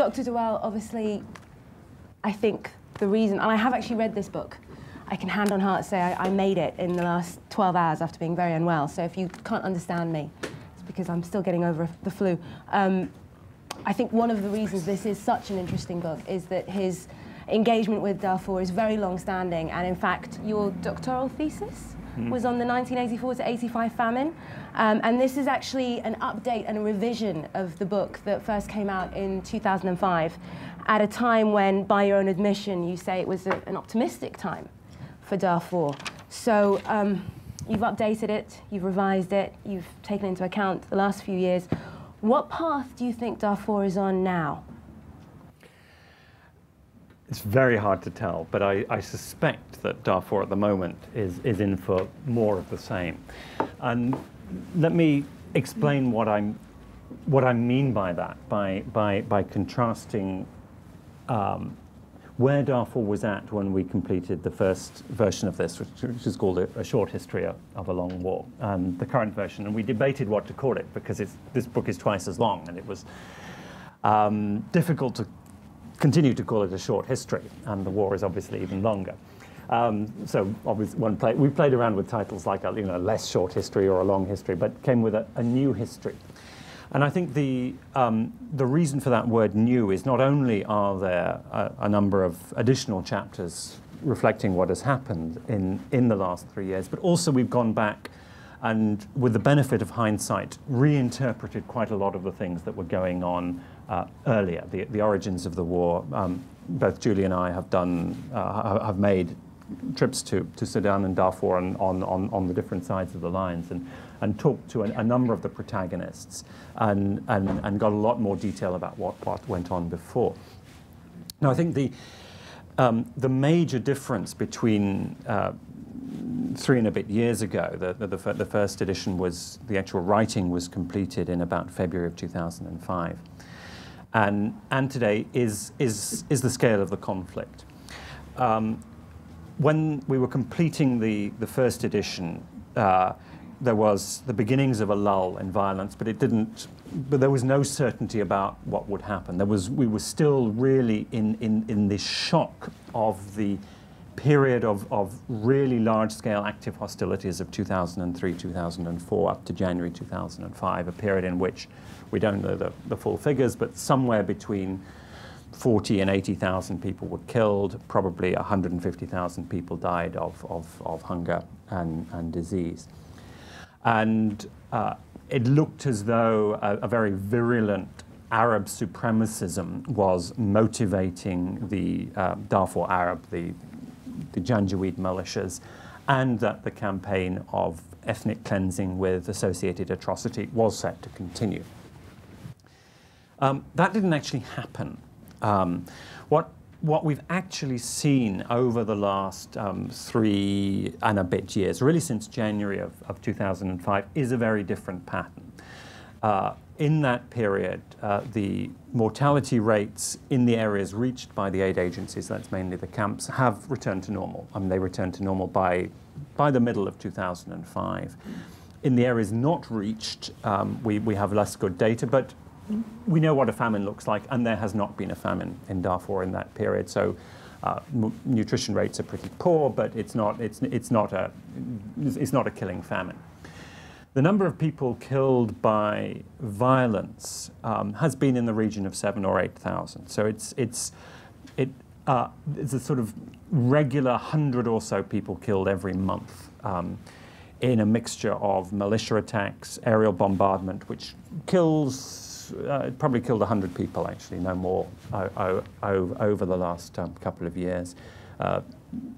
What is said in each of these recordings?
Dr. Dwell, obviously, I think the reason, and I have actually read this book, I can hand on heart say I made it in the last 12 hours after being very unwell, so if you can't understand me, it's because I'm still getting over the flu. I think one of the reasons this is such an interesting book is that his engagement with Darfur is very long-standing, and in fact, your doctoral thesis was on the 1984 to 85 famine, and this is actually an update and a revision of the book that first came out in 2005, at a time when, by your own admission, you say it was an optimistic time for Darfur. So you've updated it, you've revised it, you've taken into account the last few years. What path do you think Darfur is on now? It's very hard to tell, but I suspect that Darfur at the moment is in for more of the same. And let me explain what I mean by that, by contrasting where Darfur was at when we completed the first version of this, which is called A Short History of a Long War, and the current version. And we debated what to call it, because this book is twice as long, and it was difficult to continue to call it A Short History, and the war is obviously even longer. So obviously we played around with titles like a less short history or a long history, but came with a new history. And I think the reason for that word new is not only are there a number of additional chapters reflecting what has happened in the last 3 years, but also we've gone back and, with the benefit of hindsight, reinterpreted quite a lot of the things that were going on earlier, the origins of the war. Both Julie and I have made trips to Sudan and Darfur and on the different sides of the lines, and talked to a number of the protagonists, and got a lot more detail about what went on before. Now, I think the major difference between 3 and a bit years ago, the first edition was, the actual writing was completed in about February of 2005. And today is the scale of the conflict. When we were completing the first edition, there was the beginnings of a lull in violence, but there was no certainty about what would happen. We were still really in this shock of the period of really large-scale active hostilities of 2003, 2004, up to January 2005, a period in which we don't know the full figures, but somewhere between 40,000 and 80,000 people were killed, probably 150,000 people died of hunger and disease. And it looked as though a very virulent Arab supremacism was motivating the Darfur Arab, the Janjaweed militias, and that the campaign of ethnic cleansing with associated atrocity was set to continue. That didn't actually happen. What we've actually seen over the last 3 and a bit years, really since January of 2005, is a very different pattern. In that period, the mortality rates in the areas reached by the aid agencies, that's mainly the camps, have returned to normal. I mean, they returned to normal by the middle of 2005. In the areas not reached, we have less good data, but we know what a famine looks like, and there has not been a famine in Darfur in that period. So nutrition rates are pretty poor, but it's not a killing famine. The number of people killed by violence has been in the region of 7,000 or 8,000. So it's a sort of regular 100 or so people killed every month in a mixture of militia attacks, aerial bombardment, which kills probably killed 100 people actually, no more, over the last couple of years.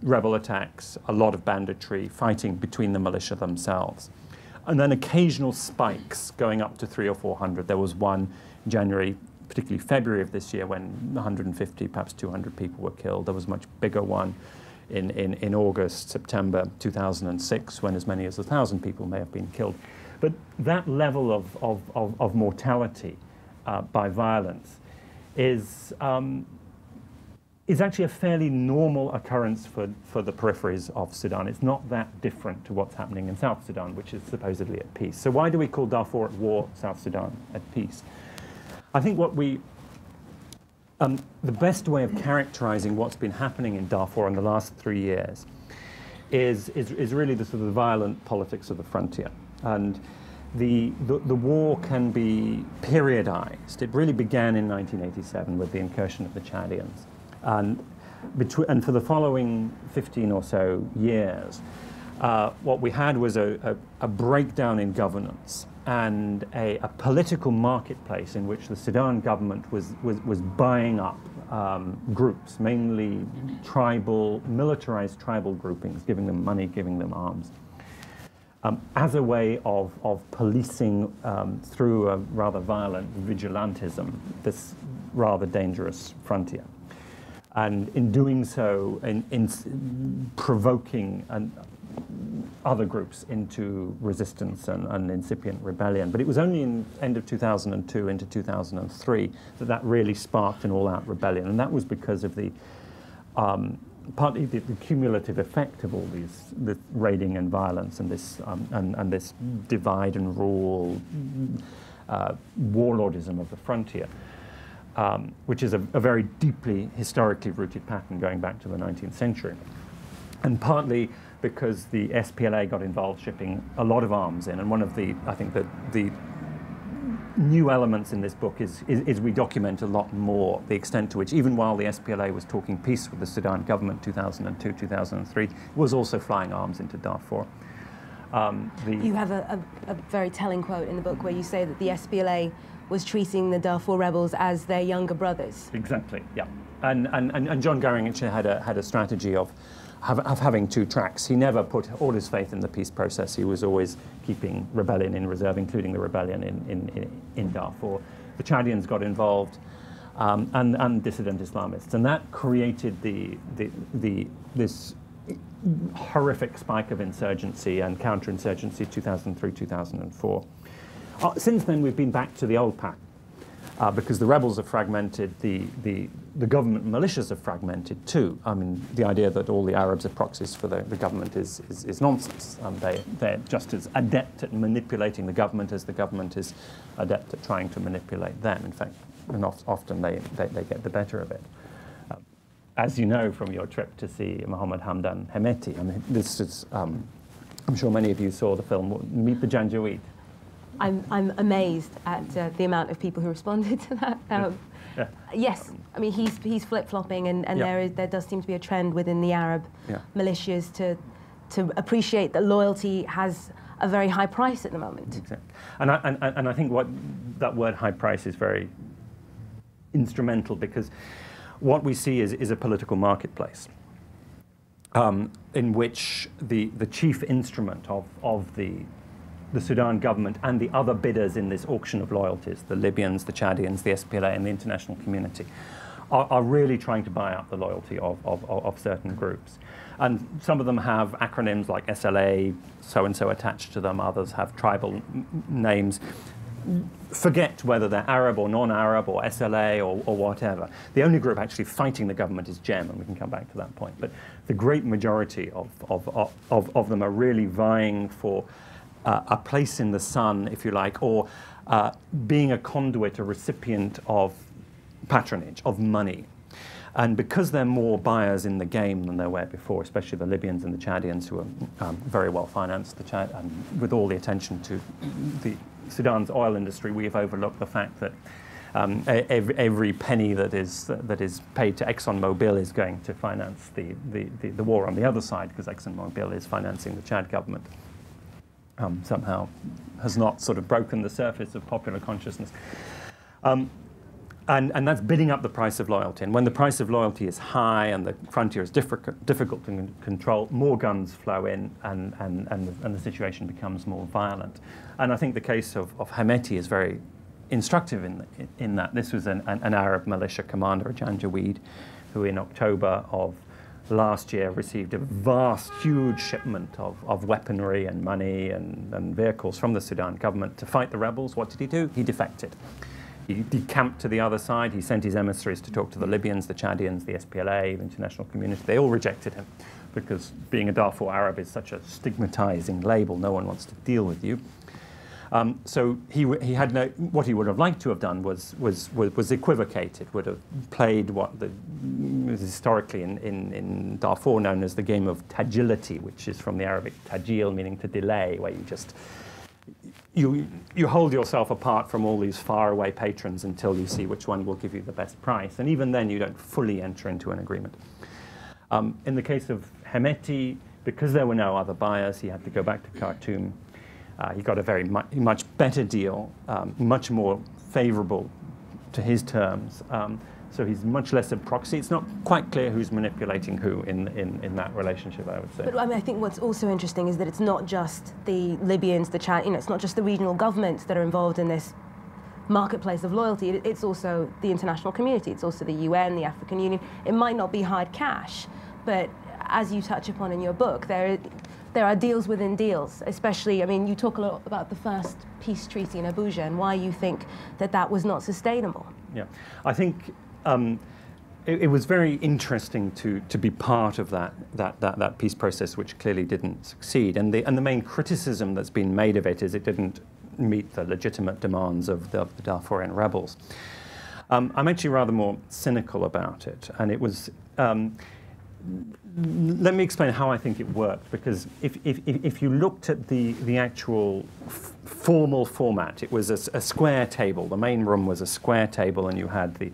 Rebel attacks, a lot of banditry, fighting between the militia themselves. And then occasional spikes going up to 300 or 400. There was one in January, particularly February of this year, when 150, perhaps 200 people were killed. There was a much bigger one in August, September 2006, when as many as 1,000 people may have been killed. But that level of mortality by violence is actually a fairly normal occurrence for the peripheries of Sudan. It's not that different to what's happening in South Sudan, which is supposedly at peace. So why do we call Darfur at war, South Sudan at peace? I think what we The best way of characterizing what's been happening in Darfur in the last 3 years is really the sort of the violent politics of the frontier. And the war can be periodized. It really began in 1987 with the incursion of the Chadians. And for the following 15 or so years, what we had was a breakdown in governance and a political marketplace in which the Sudan government was buying up groups, mainly tribal, militarized tribal groupings, giving them money, giving them arms, as a way of policing through a rather violent vigilantism, this rather dangerous frontier. And in doing so, in provoking other groups into resistance and incipient rebellion. But it was only in the end of 2002 into 2003 that really sparked an all-out rebellion. And that was because of the, partly the cumulative effect of all these, the raiding and violence and this, this divide and rule warlordism of the frontier. Which is a very deeply historically rooted pattern going back to the 19th century. And partly because the SPLA got involved shipping a lot of arms in. And one of the, I think, the new elements in this book is we document a lot more the extent to which, even while the SPLA was talking peace with the Sudan government 2002, 2003, was also flying arms into Darfur. You have a very telling quote in the book where you say that the SPLA was treating the Darfur rebels as their younger brothers. Exactly, yeah. And John Goering actually had a strategy of having two tracks. He never put all his faith in the peace process. He was always keeping rebellion in reserve, including the rebellion in Darfur. The Chadians got involved, and dissident Islamists. And that created this horrific spike of insurgency and counterinsurgency 2003, 2004. Since then, we've been back to the old pattern because the rebels are fragmented, the government militias are fragmented too. I mean, the idea that all the Arabs are proxies for the government is nonsense. They're just as adept at manipulating the government as the government is adept at trying to manipulate them. In fact, and often they get the better of it. As you know from your trip to see Mohammed Hamdan Hemeti, I mean, this is, I'm sure many of you saw the film Meet the Janjaweed. I'm amazed at the amount of people who responded to that. Yeah. Yes, I mean, he's flip-flopping, and yeah. there does seem to be a trend within the Arab yeah. militias to appreciate that loyalty has a very high price at the moment. Exactly. And I think what that word high price is very instrumental, because what we see is a political marketplace in which the chief instrument of the Sudan government and the other bidders in this auction of loyalties, the Libyans, the Chadians, the SPLA, and the international community, are really trying to buy up the loyalty of certain groups. And some of them have acronyms like SLA, so-and-so attached to them, others have tribal names. Forget whether they're Arab or non-Arab or SLA or whatever. The only group actually fighting the government is GEM, and we can come back to that point. But the great majority of them are really vying for a place in the sun, if you like, or being a conduit, a recipient of patronage, of money. And because they're more buyers in the game than there were before, especially the Libyans and the Chadians, who are very well financed, with all the attention to the Sudan's oil industry, we have overlooked the fact that every penny that is paid to ExxonMobil is going to finance the war on the other side, because ExxonMobil is financing the Chad government. Somehow has not sort of broken the surface of popular consciousness. And that's bidding up the price of loyalty. And when the price of loyalty is high and the frontier is difficult to control, more guns flow in and the situation becomes more violent. And I think the case of Hemeti is very instructive in that. This was an Arab militia commander, a Janjaweed, who in October of last year received a vast, huge shipment of weaponry and money and vehicles from the Sudan government to fight the rebels. What did he do? He defected. He decamped to the other side. He sent his emissaries to talk to the Libyans, the Chadians, the SPLA, the international community. They all rejected him because being a Darfur Arab is such a stigmatizing label. No one wants to deal with you. So he had no. What he would have liked to have done was equivocate. It would have played what the, was historically in Darfur known as the game of tajility, which is from the Arabic tajil, meaning to delay, where you just you hold yourself apart from all these faraway patrons until you see which one will give you the best price, and even then you don't fully enter into an agreement. In the case of Hemeti, because there were no other buyers, he had to go back to Khartoum. He got a very much better deal, much more favorable to his terms. So he's much less a proxy. It's not quite clear who's manipulating who in that relationship, I would say. But I mean, I think what's also interesting is that it's not just the Libyans, the Chad, you know, it's not just the regional governments that are involved in this marketplace of loyalty. It's also the international community. It's also the UN, the African Union. It might not be hard cash, but as you touch upon in your book, there are deals within deals, especially, I mean, you talk a lot about the first peace treaty in Abuja and why you think that that was not sustainable. Yeah, I think it was very interesting to be part of that peace process, which clearly didn't succeed. And the main criticism that's been made of it is it didn't meet the legitimate demands of the Darfurian rebels. I'm actually rather more cynical about it, and it was... Let me explain how I think it worked, because if you looked at the actual formal format, it was a square table. The main room was a square table, and you had the,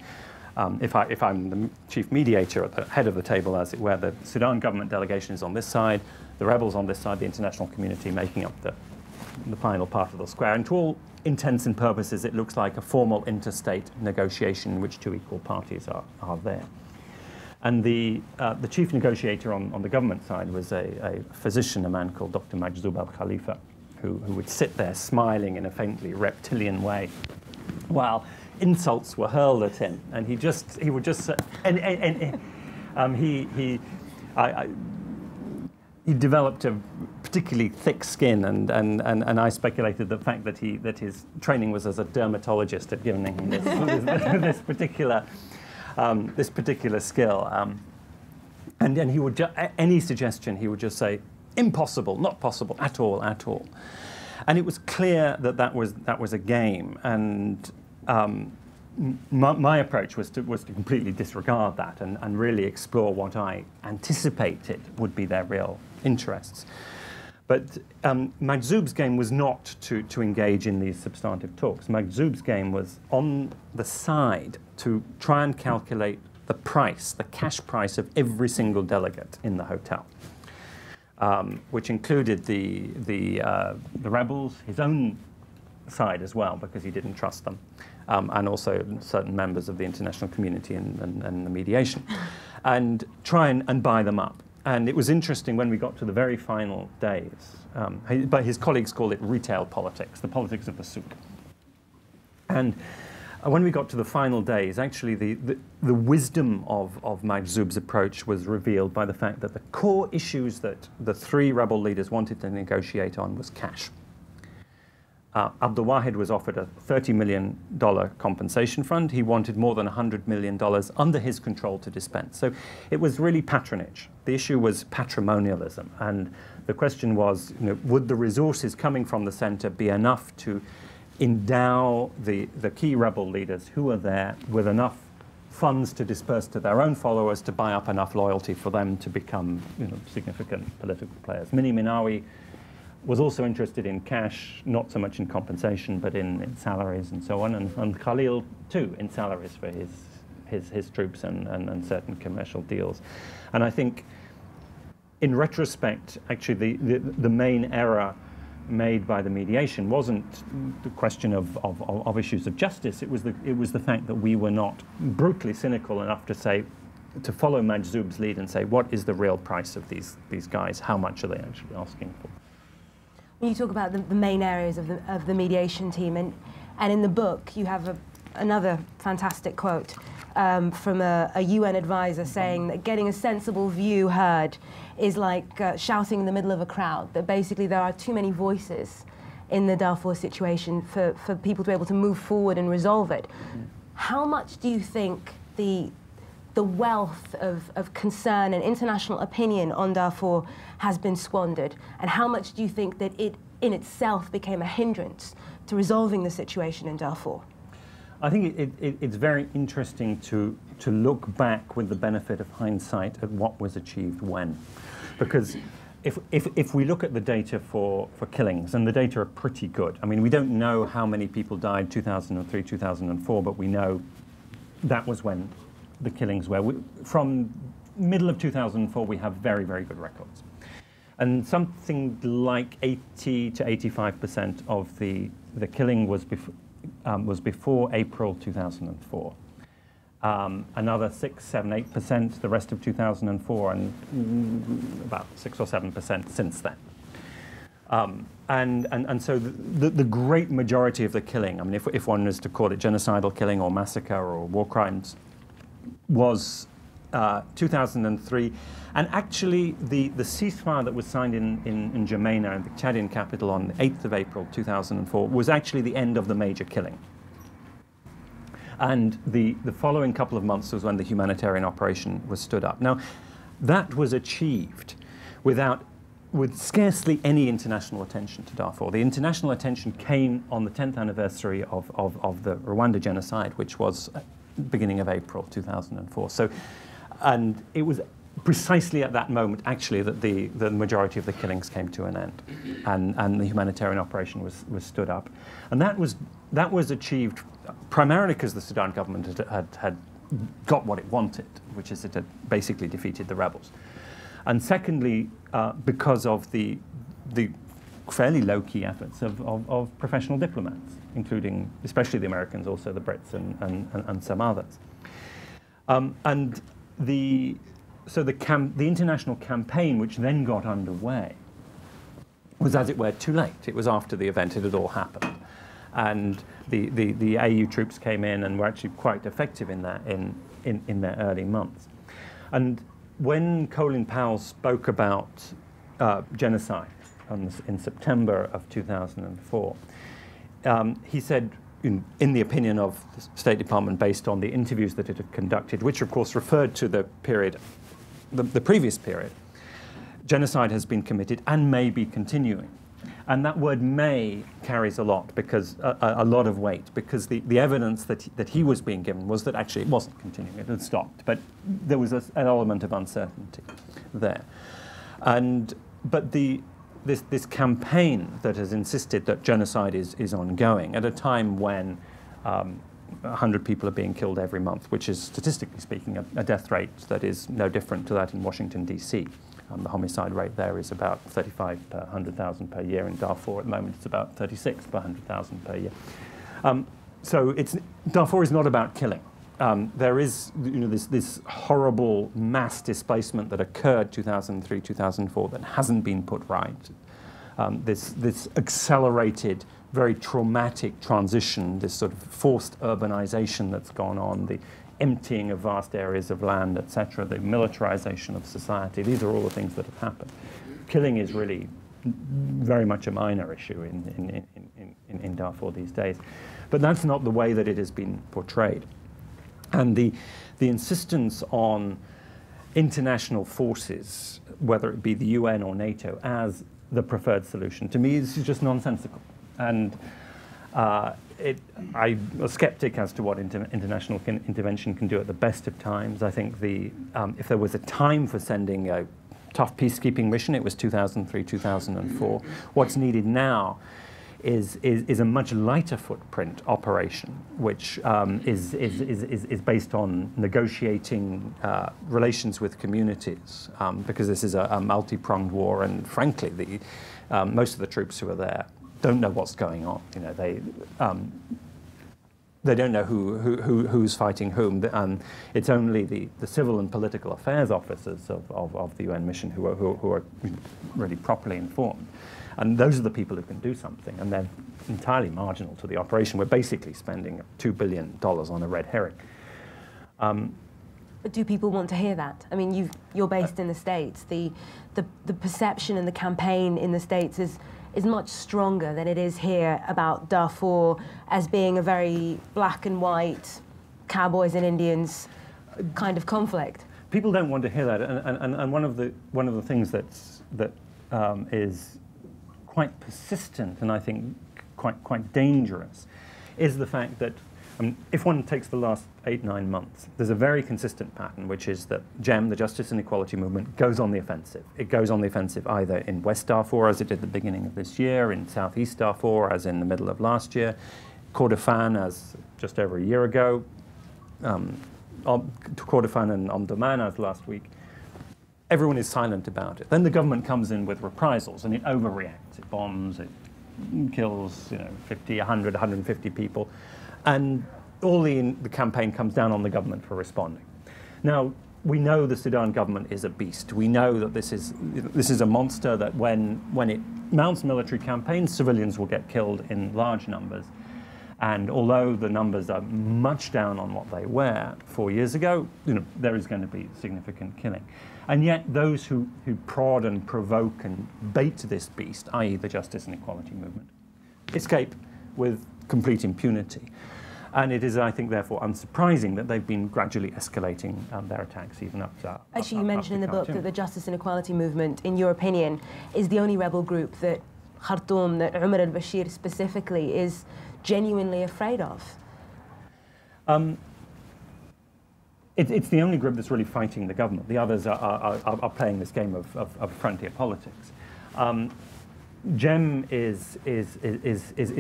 if I'm the chief mediator at the head of the table, as it were, the Sudan government delegation is on this side, the rebels on this side, the international community making up the final part of the square. And to all intents and purposes, it looks like a formal interstate negotiation in which two equal parties are there. And the chief negotiator on the government side was a physician, a man called Dr. Majzoub al-Khalifa, who would sit there smiling in a faintly reptilian way while insults were hurled at him. And he developed a particularly thick skin, and I speculated the fact that his training was as a dermatologist had given him this, this particular... this particular skill, and he would any suggestion he would just say impossible, not possible at all, at all. And it was clear that was a game, and my approach was to completely disregard that and really explore what I anticipated would be their real interests. But Majzoub's game was not to engage in these substantive talks. Majzoub's game was on the side to try and calculate the price, the cash price of every single delegate in the hotel, which included the rebels, his own side as well, because he didn't trust them, and also certain members of the international community and the mediation, and try and buy them up. And it was interesting when we got to the very final days, but his colleagues call it retail politics, the politics of the souk. And when we got to the final days, actually the wisdom of Majzoub's approach was revealed by the fact that the core issues that the three rebel leaders wanted to negotiate on was cash. Abdel Wahid was offered a $30 million compensation fund. He wanted more than $100 million under his control to dispense. So it was really patronage. The issue was patrimonialism. And the question was, you know, would the resources coming from the center be enough to endow the key rebel leaders who are there with enough funds to disperse to their own followers to buy up enough loyalty for them to become, you know, significant political players? Mini Minawi was also interested in cash, not so much in compensation, but in salaries and so on, and Khalil too, in salaries for his troops and certain commercial deals. And I think, in retrospect, actually the main error made by the mediation wasn't the question of issues of justice. It was the fact that we were not brutally cynical enough to say, to follow Majzoub's lead and say, what is the real price of these guys? How much are they actually asking for? You talk about the main areas of the mediation team, and in the book you have another fantastic quote from a UN advisor saying that getting a sensible view heard is like shouting in the middle of a crowd, that basically there are too many voices in the Darfur situation for people to be able to move forward and resolve it. Mm-hmm. How much do you think the wealth of concern and international opinion on Darfur has been squandered, and how much do you think that it in itself became a hindrance to resolving the situation in Darfur? I think it's very interesting to look back with the benefit of hindsight at what was achieved when. Because if we look at the data for killings, and the data are pretty good. I mean, we don't know how many people died 2003, 2004, but we know that was when the killings were. From middle of 2004, we have very, very good records. And something like 80 to 85% of the killing was before April 2004. Another 6, 7, 8% the rest of 2004, and about 6 or 7% since then. And so the great majority of the killing, I mean, if one was to call it genocidal killing or massacre or war crimes, was 2003. And actually, the ceasefire that was signed in N'Djamena, the Chadian capital, on the 8th of April 2004 was actually the end of the major killing. And the following couple of months was when the humanitarian operation was stood up. Now, that was achieved with scarcely any international attention to Darfur. The international attention came on the 10th anniversary of the Rwanda genocide, which was beginning of April 2004. So, and it was precisely at that moment, actually, that the majority of the killings came to an end, and the humanitarian operation was stood up. And that was achieved primarily because the Sudan government had got what it wanted, which is it had basically defeated the rebels. And secondly, because of the fairly low-key efforts of professional diplomats, including especially the Americans, also the Brits and some others. So the international campaign, which then got underway, was, as it were, too late. It was after the event, it had all happened. And the AU troops came in and were actually quite effective in that in their early months. And when Colin Powell spoke about genocide in September of 2004, he said, in the opinion of the State Department, based on the interviews that it had conducted, which of course referred to the period, the previous period, genocide has been committed and may be continuing. And that word "may" carries a lot, because a lot of weight, because the evidence that he was being given was that actually it wasn't continuing, it had stopped, but there was an element of uncertainty there. But this campaign that has insisted that genocide is ongoing at a time when 100 people are being killed every month, which is, statistically speaking, a death rate that is no different to that in Washington, D.C. The homicide rate there is about 35 per 100,000 per year. In Darfur at the moment, it's about 36 per 100,000 per year. Darfur is not about killing. There is this horrible mass displacement that occurred 2003, 2004 that hasn't been put right. This accelerated, very traumatic transition, this sort of forced urbanization that's gone on, the emptying of vast areas of land, etc., the militarization of society. These are all the things that have happened. Killing is really very much a minor issue in Darfur these days. But that's not the way that it has been portrayed. And the insistence on international forces, whether it be the UN or NATO, as the preferred solution, to me, is just nonsensical. And I'm a skeptic as to what international intervention can do at the best of times. I think if there was a time for sending a tough peacekeeping mission, it was 2003, 2004. What's needed now is a much lighter footprint operation, which is based on negotiating relations with communities, because this is a multi-pronged war, and frankly, most of the troops who are there don't know what's going on. They don't know who's fighting whom. It's only the civil and political affairs officers of the UN mission who are really properly informed. And those are the people who can do something, and they're entirely marginal to the operation. We're basically spending $2 billion on a red herring. But do people want to hear that? I mean, you're based in the States. The perception and the campaign in the States is much stronger than it is here about Darfur as being a very black and white, cowboys and Indians kind of conflict. People don't want to hear that, and one of the things that is quite persistent and I think quite dangerous is the fact that if one takes the last 8-9 months, there's a very consistent pattern, which is that JEM, the Justice and Equality Movement, goes on the offensive. It goes on the offensive either in West Darfur, as it did at the beginning of this year, in Southeast Darfur, as in the middle of last year, Kordofan, as just over a year ago, Kordofan and Omdurman as last week. Everyone is silent about it. Then the government comes in with reprisals, and it overreacts. It bombs, it kills 50, 100, 150 people. And all the campaign comes down on the government for responding. Now, we know the Sudan government is a beast. We know that this is a monster, that when it mounts military campaigns, civilians will get killed in large numbers. And although the numbers are much down on what they were 4 years ago, there is going to be significant killing. And yet those who prod and provoke and bait this beast, i.e. the Justice and Equality Movement, escape with complete impunity. And it is, I think, therefore unsurprising that they've been gradually escalating their attacks even up to... Actually, you mentioned in the book that the Justice and Equality Movement, in your opinion, is the only rebel group that Khartoum, that Omar al-Bashir specifically, is genuinely afraid of. It's the only group that's really fighting the government. The others are playing this game of frontier politics. JEM is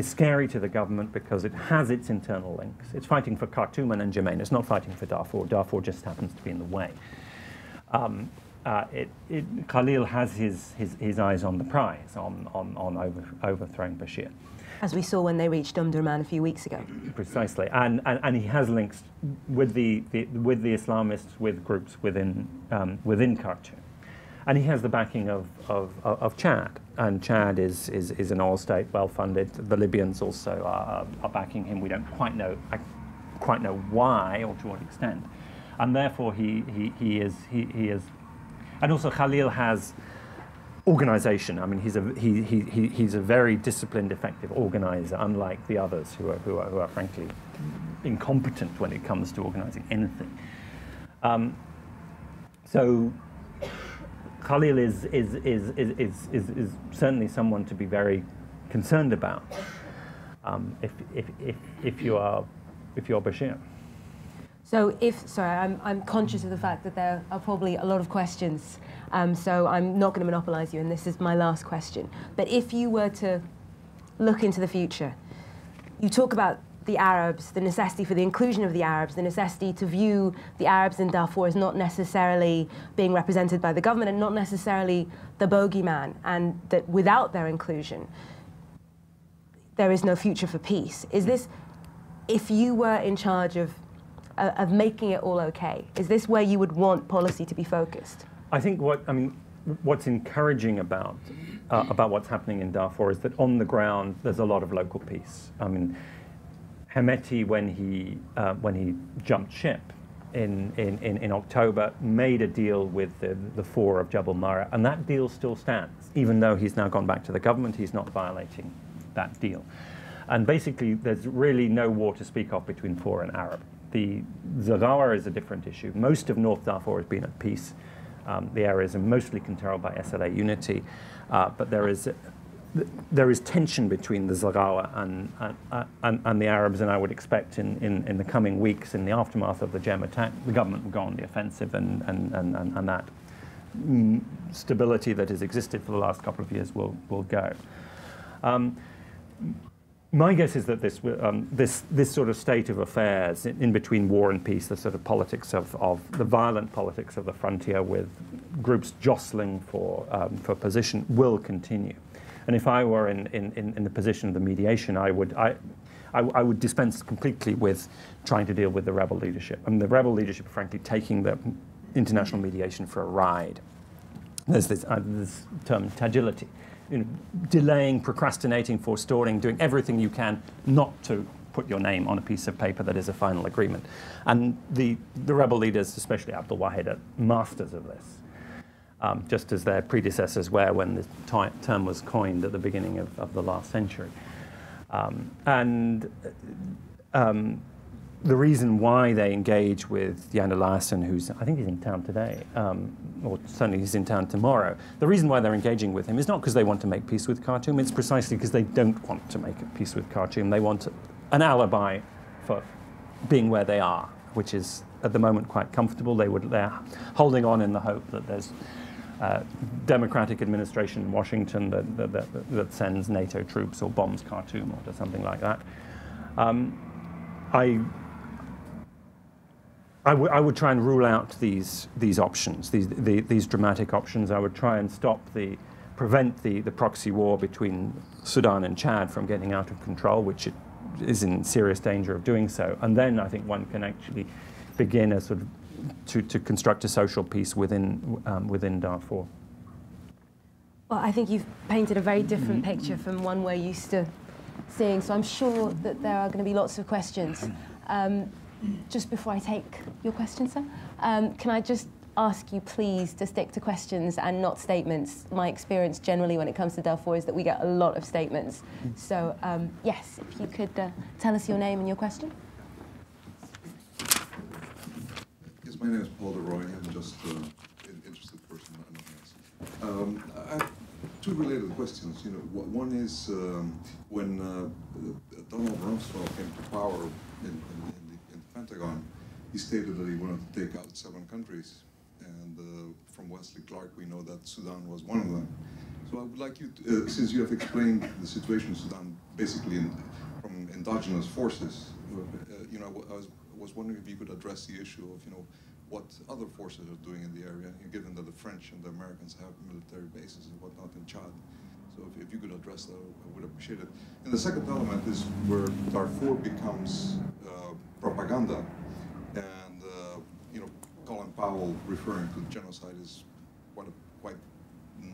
scary to the government because it has its internal links. It's fighting for Khartoum and N'Djamena. It's not fighting for Darfur. Darfur just happens to be in the way. Khalil has his eyes on the prize, on overthrowing Bashir. As we saw when they reached Omdurman a few weeks ago. Precisely. And he has links with the Islamists, with groups within Khartoum. And he has the backing of Chad, and Chad is an oil state, well-funded. The Libyans also are backing him. We don't quite know why or to what extent, and therefore he is. And also Khalil has organisation. I mean, he's a very disciplined, effective organiser, unlike the others who are frankly incompetent when it comes to organising anything. So. Khalil is certainly someone to be very concerned about if you're Bashir. So I'm conscious of the fact that there are probably a lot of questions, so I'm not going to monopolise you, and this is my last question. But if you were to look into the future, you talk about the Arabs, the necessity for the inclusion of the Arabs, the necessity to view the Arabs in Darfur as not necessarily being represented by the government and not necessarily the bogeyman, and that without their inclusion, there is no future for peace. Is this, if you were in charge of making it all okay, is this where you would want policy to be focused? I think what's encouraging about what's happening in Darfur is that on the ground there's a lot of local peace. Hemeti, when he jumped ship in October, made a deal with the four of Jabal Mara, and that deal still stands. Even though he's now gone back to the government, he's not violating that deal. And basically, there's really no war to speak of between four and Arab. The Zaghawa is a different issue. Most of North Darfur has been at peace. The areas are mostly controlled by SLA unity, but there is tension between the Zaghawa and the Arabs, and I would expect in the coming weeks, in the aftermath of the JEM attack, the government will go on the offensive, and that stability that has existed for the last couple of years will go. My guess is that this sort of state of affairs in between war and peace, the sort of politics of the violent politics of the frontier with groups jostling for position, will continue. And if I were in the position of the mediation, I would dispense completely with trying to deal with the rebel leadership. The rebel leadership, frankly, taking the international mediation for a ride. There's this term, tagility, delaying, procrastinating, forestalling, doing everything you can not to put your name on a piece of paper that is a final agreement. And the rebel leaders, especially Abdel Wahid, are masters of this. Just as their predecessors were when the term was coined at the beginning of the last century. the reason why they engage with Janne Larsen, who's, I think he's in town today, or certainly he's in town tomorrow, the reason why they're engaging with him is not because they want to make peace with Khartoum, it's precisely because they don't want to make peace with Khartoum. They want an alibi for being where they are, which is at the moment quite comfortable. They're holding on in the hope that there's democratic administration in Washington that sends NATO troops or bombs Khartoum or something like that. I would try and rule out these options, these dramatic options. I would try and prevent the proxy war between Sudan and Chad from getting out of control, which it is in serious danger of doing so. And then I think one can actually begin a sort of to construct a social peace within Darfur. Well, I think you've painted a very different picture from one we're used to seeing, so I'm sure that there are going to be lots of questions. Just before I take your question, sir, can I just ask you please to stick to questions and not statements? My experience generally when it comes to Darfur is that we get a lot of statements. So, yes, if you could tell us your name and your question. Yes, my name is Paul DeRoy. I'm just an interested person, nothing else. I have two related questions. You know, one is when Donald Rumsfeld came to power in the Pentagon, he stated that he wanted to take out 7 countries, and from Wesley Clark we know that Sudan was one of them. So I would like you to, since you have explained the situation in Sudan basically from endogenous forces, you know, I was wondering if you could address the issue of, you know, what other forces are doing in the area, given that the French and the Americans have military bases and whatnot in Chad. So if you could address that, I would appreciate it. And the second element is where Darfur becomes propaganda. And, you know, Colin Powell referring to genocide is quite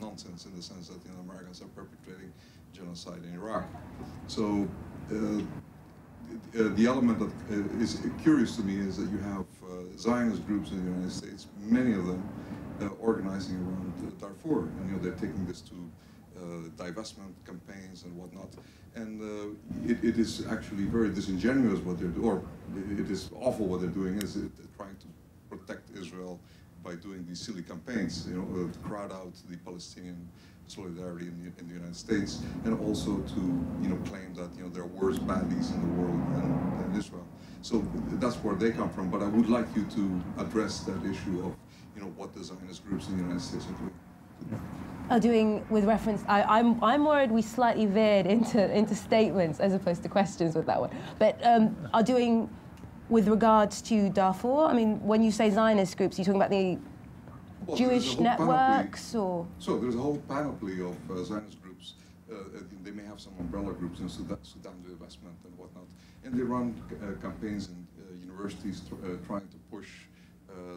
nonsense in the sense that, you know, Americans are perpetrating genocide in Iraq. So the element that is curious to me is that you have Zionist groups in the United States, many of them organizing around Darfur, and, you know, they're taking this to divestment campaigns and whatnot, and it is actually very disingenuous what they're doing, or it is awful what they're doing, is trying to protect Israel by doing these silly campaigns, you know, to crowd out the Palestinian solidarity in the United States, and also to, you know, claim that, you know, there are worse baddies in the world than Israel. So that's where they come from, but I would like you to address that issue of, you know, what the Zionist groups in the United States are doing. Are doing with reference, I'm worried we slightly veered into statements as opposed to questions with that one. But are doing with regards to Darfur? I mean, when you say Zionist groups, are you talking about the Jewish networks panoply, or? So there's a whole panoply of Zionist groups. They may have some umbrella groups in Sudan divestment and whatnot. And they run campaigns in universities trying to push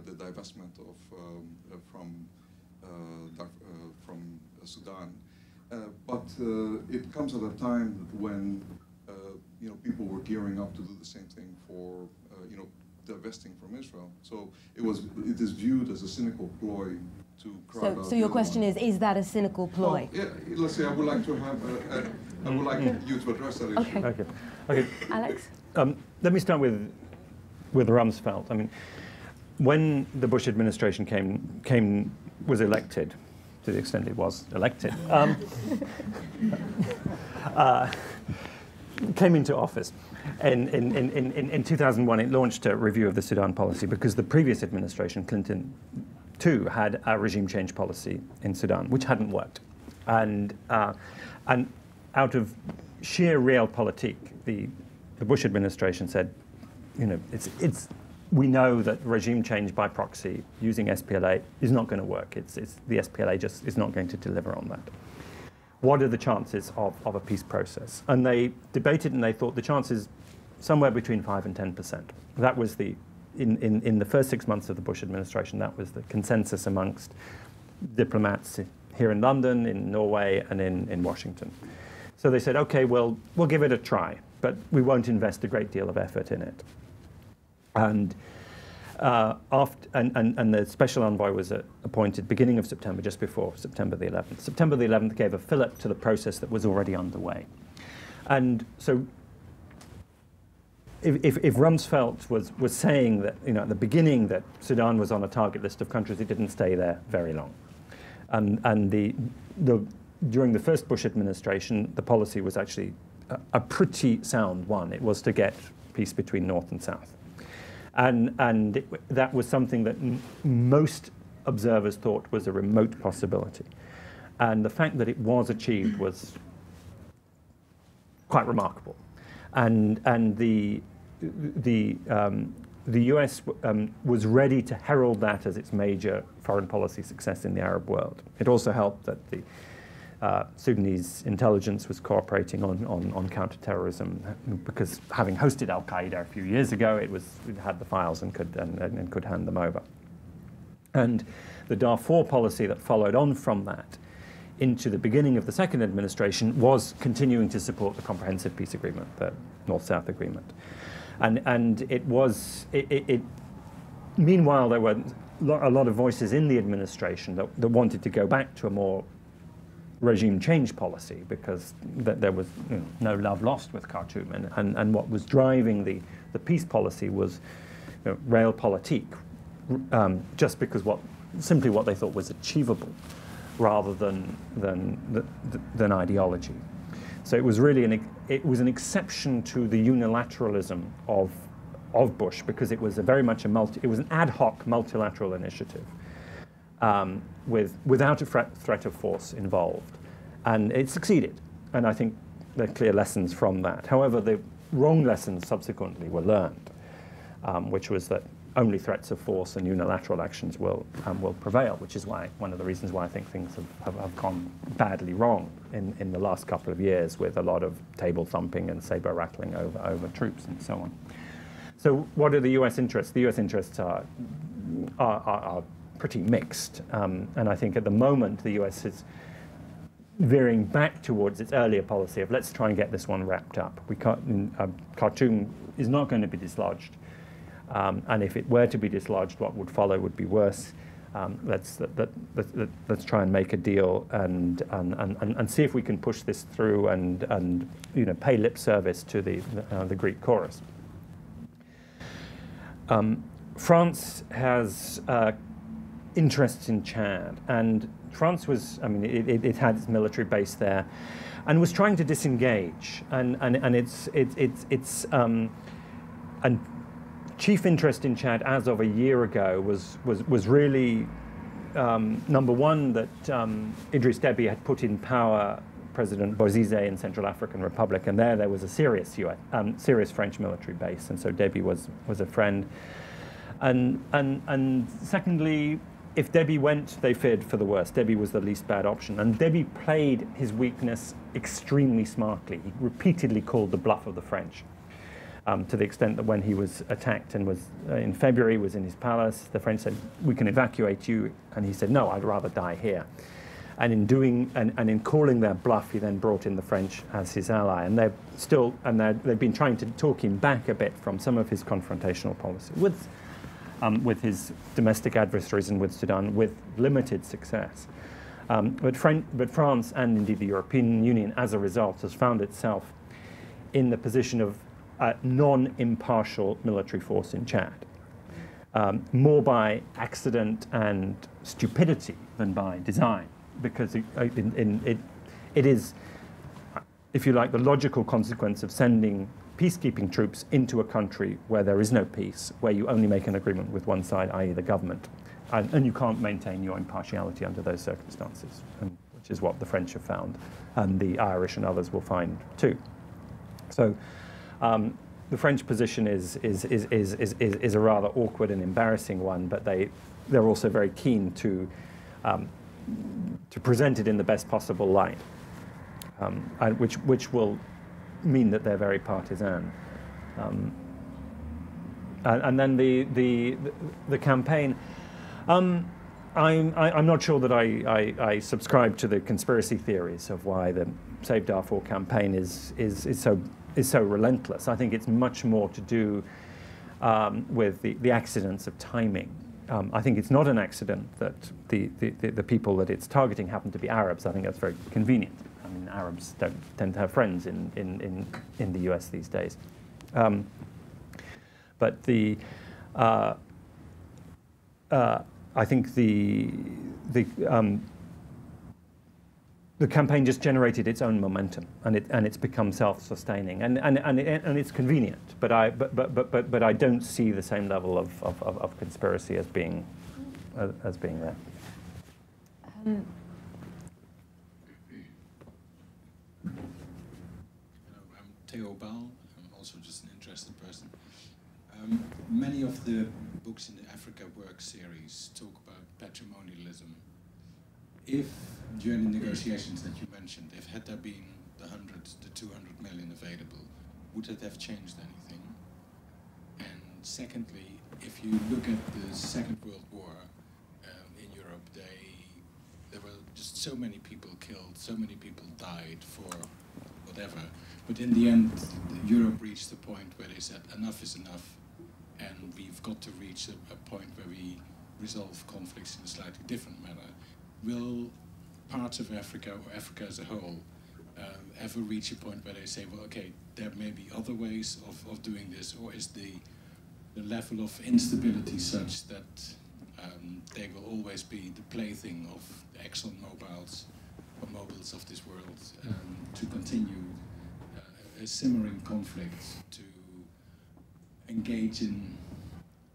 the divestment of from Sudan, but it comes at a time when you know, people were gearing up to do the same thing for you know, divesting from Israel. So it is viewed as a cynical ploy to crowd out. So your question is that a cynical ploy? Well, yeah, let's say I would like to have I would like you to address that issue. Okay. Alex, let me start with Rumsfeld. I mean, when the Bush administration was elected, to the extent it was elected, came into office. And in 2001, it launched a review of the Sudan policy because the previous administration, Clinton too, had a regime change policy in Sudan, which hadn't worked. And out of sheer realpolitik, the Bush administration said, you know, we know that regime change by proxy using SPLA is not going to work. The SPLA just is not going to deliver on that. What are the chances of a peace process? And they debated and they thought the chances somewhere between 5% and 10%. That was in the first 6 months of the Bush administration, that was the consensus amongst diplomats here in London, in Norway, and in Washington. So they said, okay, well, we'll give it a try, but we won't invest a great deal of effort in it. And the special envoy was appointed beginning of September, just before September the 11th. September the 11th gave a fillip to the process that was already underway. And so if Rumsfeld was saying that, you know, at the beginning that Sudan was on a target list of countries, it didn't stay there very long. And during the first Bush administration, the policy was actually a pretty sound one. It was to get peace between North and South. And that was something that most observers thought was a remote possibility. And the fact that it was achieved was quite remarkable. And the US was ready to herald that as its major foreign policy success in the Arab world. It also helped that the Sudanese intelligence was cooperating on counterterrorism, because having hosted al-Qaeda a few years ago, it had the files and could hand them over. And the Darfur policy that followed on from that into the beginning of the second administration was continuing to support the Comprehensive Peace Agreement, the North-South Agreement. And it was, meanwhile, there were a lot of voices in the administration that wanted to go back to a more regime change policy, because there was, you know, no love lost with Khartoum. And what was driving the peace policy was, you know, realpolitik, just because simply what they thought was achievable, rather than ideology. So it was really an exception to the unilateralism of Bush, because it was an ad hoc multilateral initiative, without a threat of force involved, and it succeeded. And I think there are clear lessons from that. However, the wrong lessons subsequently were learned, which was that only threats of force and unilateral actions will prevail, which is one of the reasons why I think things have gone badly wrong in the last couple of years, with a lot of table thumping and saber rattling over troops and so on. So what are the US interests? The US interests are pretty mixed. And I think at the moment the US is veering back towards its earlier policy of, let's try and get this one wrapped up. We can't, Khartoum is not going to be dislodged. And if it were to be dislodged, what would follow would be worse. Let's try and make a deal and see if we can push this through and you know, pay lip service to the Greek chorus. France has interests in Chad, and France was, I mean, it had its military base there, and was trying to disengage. And its chief interest in Chad as of a year ago was really, number one, that Idriss Deby had put in power President Bozizé in Central African Republic, and there was a serious French military base, and so Deby was a friend. And secondly, if Deby went, they feared for the worst. Deby was the least bad option, and Deby played his weakness extremely smartly. He repeatedly called the bluff of the French. To the extent that when he was attacked and was in February, was in his palace, the French said, "We can evacuate you," and he said, "No, I'd rather die here." And in doing and in calling their bluff, he then brought in the French as his ally, and they've been trying to talk him back a bit from some of his confrontational policy with his domestic adversaries and with Sudan, with limited success. But France, and indeed the European Union, as a result, has found itself in the position of non-impartial military force in Chad, more by accident and stupidity than by design, because it is, if you like, the logical consequence of sending peacekeeping troops into a country where there is no peace, where you only make an agreement with one side, i.e. the government, and you can't maintain your impartiality under those circumstances, which is what the French have found, and the Irish and others will find too. So. The French position is a rather awkward and embarrassing one, but they're also very keen to present it in the best possible light, and which will mean that they're very partisan. And then the campaign. I'm not sure that I subscribe to the conspiracy theories of why the Save Darfur campaign is so relentless. I think it's much more to do with the accidents of timing. I think it's not an accident that the people that it's targeting happen to be Arabs. I think that's very convenient. I mean, Arabs don't tend to have friends in the US these days. But the I think the campaign just generated its own momentum, and it's become self-sustaining, and it's convenient. But I don't see the same level of conspiracy as being there. I'm Theo Baal. I'm also just an interested person. Many of the books in the Africa Work series talk about patrimonialism. If, during the negotiations that you mentioned, if had there been the 100 to 200 million available, would it have changed anything? And secondly, if you look at the Second World War in Europe, there were just so many people killed, so many people died for whatever. But in the end, Europe reached the point where they said enough is enough, and we've got to reach a point where we resolve conflicts in a slightly different manner. Will parts of Africa, or Africa as a whole, ever reach a point where they say, well, okay, there may be other ways of doing this, or is the level of instability such that they will always be the plaything of the ExxonMobiles or mobiles of this world to continue a simmering conflict, to engage in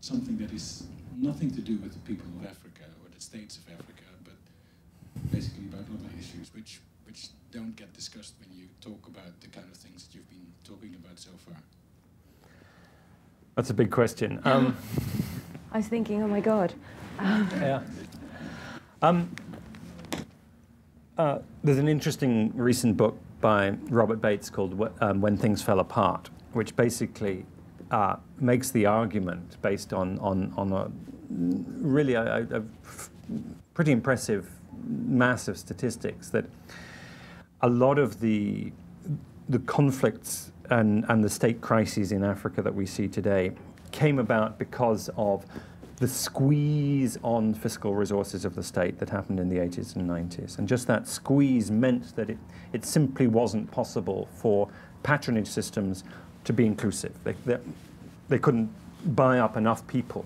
something that is nothing to do with the people of Africa or the states of Africa, basically about other issues which don't get discussed when you talk about the kind of things that you've been talking about so far? That's a big question. I was thinking, oh my God. Yeah. There's an interesting recent book by Robert Bates called When Things Fell Apart, which basically makes the argument based on a really a pretty impressive mass of statistics that a lot of the conflicts and the state crises in Africa that we see today came about because of the squeeze on fiscal resources of the state that happened in the 80s and 90s. And just that squeeze meant that it simply wasn't possible for patronage systems to be inclusive. They couldn't buy up enough people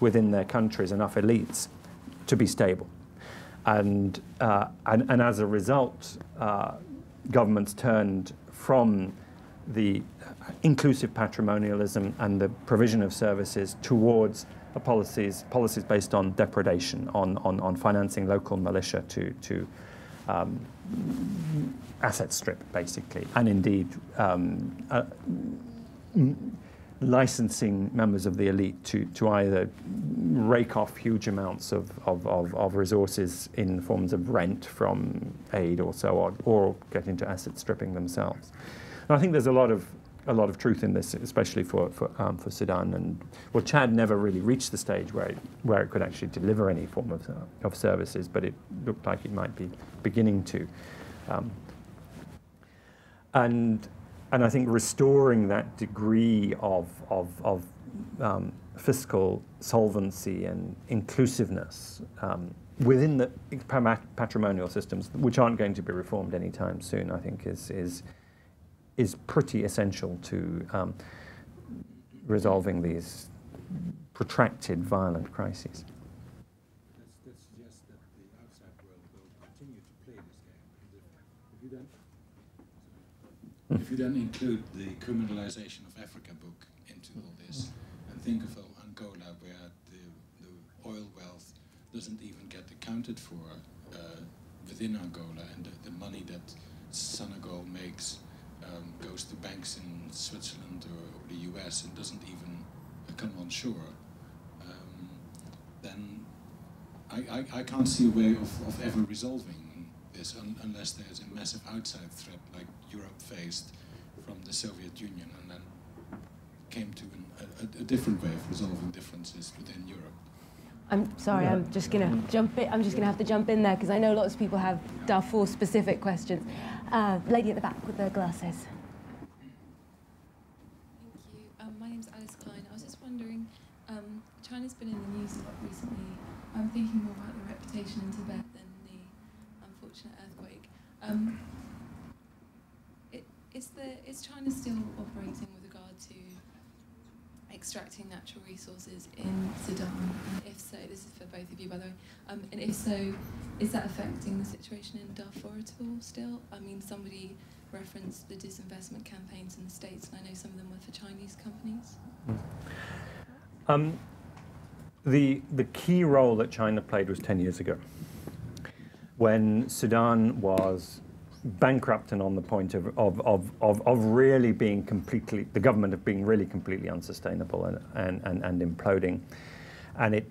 within their countries, enough elites, to be stable. And as a result, governments turned from the inclusive patrimonialism and the provision of services towards policies based on depredation, on financing local militia to asset strip, basically, and indeed licensing members of the elite to either rake off huge amounts of resources in forms of rent from aid or so on, or get into asset stripping themselves. And I think there's a lot of truth in this, especially for Sudan. And well, Chad never really reached the stage where it could actually deliver any form of services, but it looked like it might be beginning to. And I think restoring that degree of fiscal solvency and inclusiveness within the patrimonial systems, which aren't going to be reformed anytime soon, I think is pretty essential to resolving these protracted, violent crises. That suggests that the outside world will continue to play this game. If you don't. If you don't include the criminalization of Africa book into all this, and think of Angola, where the oil wealth doesn't even get accounted for within Angola, and the money that Senegal makes goes to banks in Switzerland or the US and doesn't even come on shore, then I can't see a way of ever resolving this unless there's a massive outside threat like Europe faced from the Soviet Union and then came to a different way of resolving differences within Europe. I'm sorry, yeah. I'm just gonna have to jump in there because I know lots of people have Darfur-specific questions. Lady at the back with the glasses. Thank you. My name's Alice Klein. I was just wondering, China's been in the news a lot recently. I'm thinking more about the reputation in Tibet than earthquake. Is China still operating with regard to extracting natural resources in Sudan? And if so, this is for both of you, by the way, and if so, is that affecting the situation in Darfur at all still? I mean, somebody referenced the disinvestment campaigns in the States, and I know some of them were for Chinese companies. The key role that China played was 10 years ago, when Sudan was bankrupt and on the point of really being completely, the government of being really completely unsustainable and imploding. And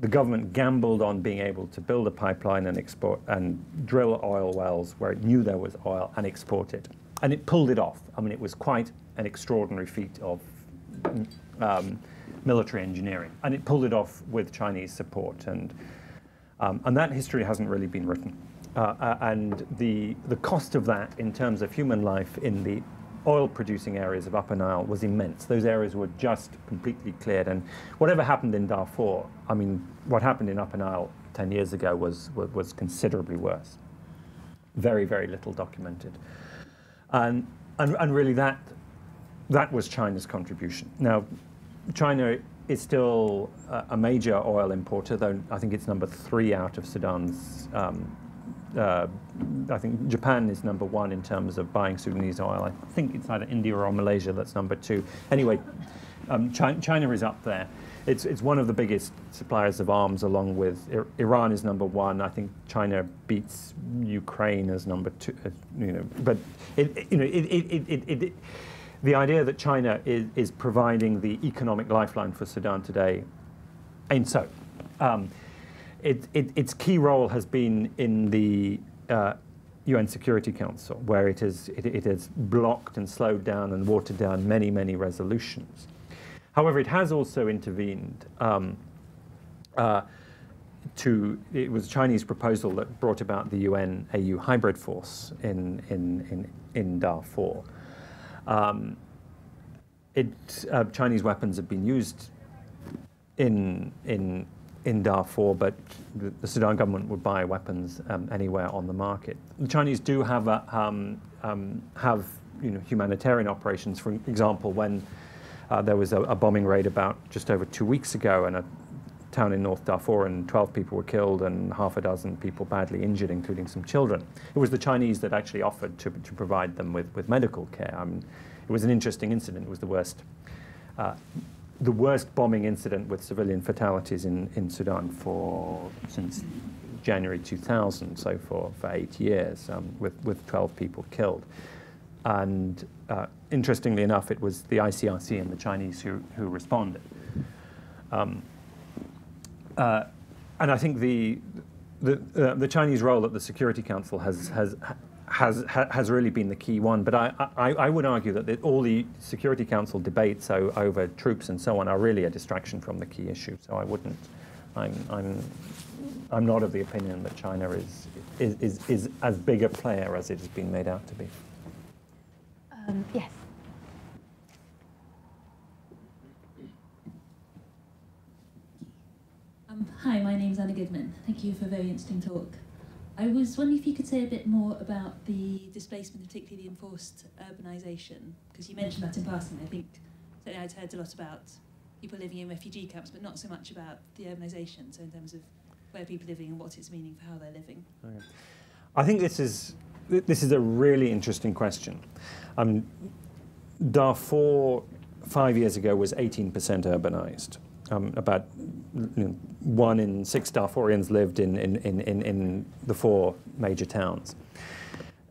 the government gambled on being able to build a pipeline and export and drill oil wells where it knew there was oil and export it. And it pulled it off. I mean, it was quite an extraordinary feat of military engineering. And it pulled it off with Chinese support. And that history hasn't really been written. And the cost of that in terms of human life in the oil-producing areas of Upper Nile was immense. Those areas were just completely cleared. And whatever happened in Darfur, I mean, what happened in Upper Nile 10 years ago was considerably worse. Very, very little documented. And really that was China's contribution. Now, China is still a major oil importer, though I think it's number 3 out of Sudan's I think Japan is number 1 in terms of buying Sudanese oil. I think it's either India or Malaysia that's number 2. Anyway, China is up there. It's one of the biggest suppliers of arms, along with Iran is number 1. I think China beats Ukraine as number 2. You know, but the idea that China is providing the economic lifeline for Sudan today ain't so. Its key role has been in the UN Security Council, where it has blocked and slowed down and watered down many, many resolutions. However, it has also intervened. It was Chinese proposal that brought about the UN-AU hybrid force in Darfur. Chinese weapons have been used in Darfur, but the Sudan government would buy weapons anywhere on the market. The Chinese do have humanitarian operations. For example, when there was a bombing raid about just over 2 weeks ago in a town in North Darfur, and 12 people were killed and half a dozen people badly injured, including some children. It was the Chinese that actually offered to provide them with medical care. I mean, it was an interesting incident. It was the worst bombing incident with civilian fatalities in Sudan since January 2000, so for 8 years, with 12 people killed. And interestingly enough, it was the ICRC and the Chinese who responded. And I think the Chinese role at the Security Council has really been the key one, but I would argue that all the Security Council debates over troops and so on are really a distraction from the key issue. So I'm not of the opinion that China is as big a player as it has been made out to be. Yes. Hi, my name's Anna Goodman. Thank you for a very interesting talk. I was wondering if you could say a bit more about the displacement, particularly the enforced urbanisation, because you mentioned that in passing. I think certainly I'd heard a lot about people living in refugee camps, but not so much about the urbanisation, so in terms of where people are living and what it's meaning for how they're living. Okay. I think this is a really interesting question. Darfur 5 years ago was 18% urbanised. About 1 in 6 Darfurians lived in the 4 major towns.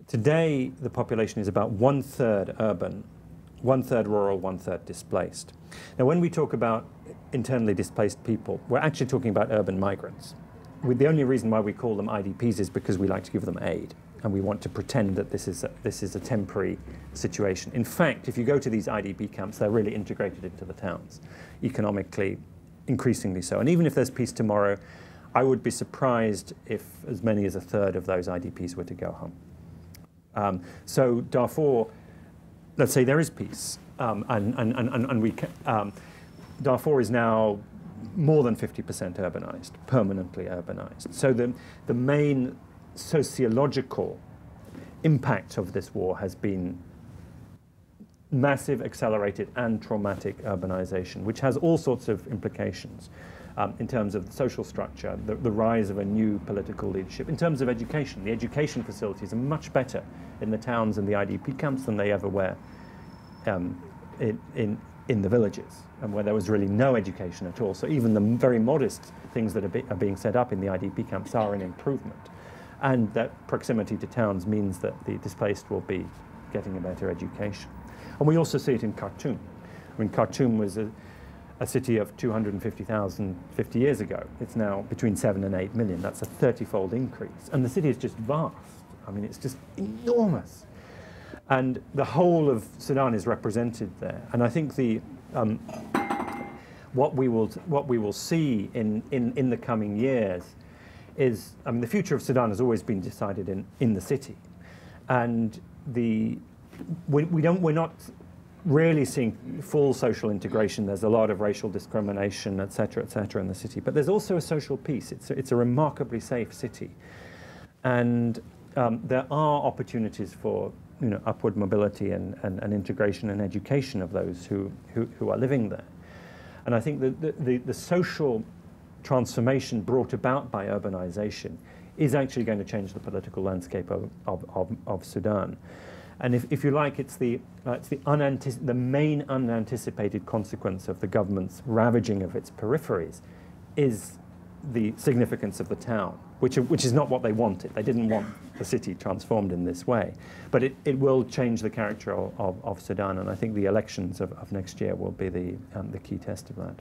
Today, the population is about 1/3 urban, 1/3 rural, 1/3 displaced. Now, when we talk about internally displaced people, we're actually talking about urban migrants. The only reason why we call them IDPs is because we like to give them aid, and we want to pretend that this is a temporary situation. In fact, if you go to these IDP camps, they're really integrated into the towns, economically, increasingly so. And even if there's peace tomorrow, I would be surprised if as many as 1/3 of those IDPs were to go home. So Darfur, let's say there is peace, Darfur is now more than 50% urbanized, permanently urbanized. So the main sociological impact of this war has been massive, accelerated, and traumatic urbanization, which has all sorts of implications in terms of the social structure, the rise of a new political leadership, in terms of education. The education facilities are much better in the towns and the IDP camps than they ever were in the villages, and where there was really no education at all. So even the very modest things that are being set up in the IDP camps are an improvement. And that proximity to towns means that the displaced will be getting a better education. And we also see it in Khartoum. I mean, Khartoum was a city of 250,000 50 years ago. It's now between 7 and 8 million. That's a 30-fold increase. And the city is just vast. I mean, it's just enormous. And the whole of Sudan is represented there. And I think the, what we will see in the coming years is, I mean, the future of Sudan has always been decided in the city. And the... We're not really seeing full social integration. There's a lot of racial discrimination, et cetera, in the city. But there's also a social peace. It's a remarkably safe city. And there are opportunities for, you know, upward mobility and integration and education of those who are living there. And I think that the social transformation brought about by urbanization is actually going to change the political landscape of Sudan. And if you like, it's the main unanticipated consequence of the government's ravaging of its peripheries is the significance of the town, which is not what they wanted. They didn't want the city transformed in this way. But it will change the character of Sudan, and I think the elections of next year will be the key test of that.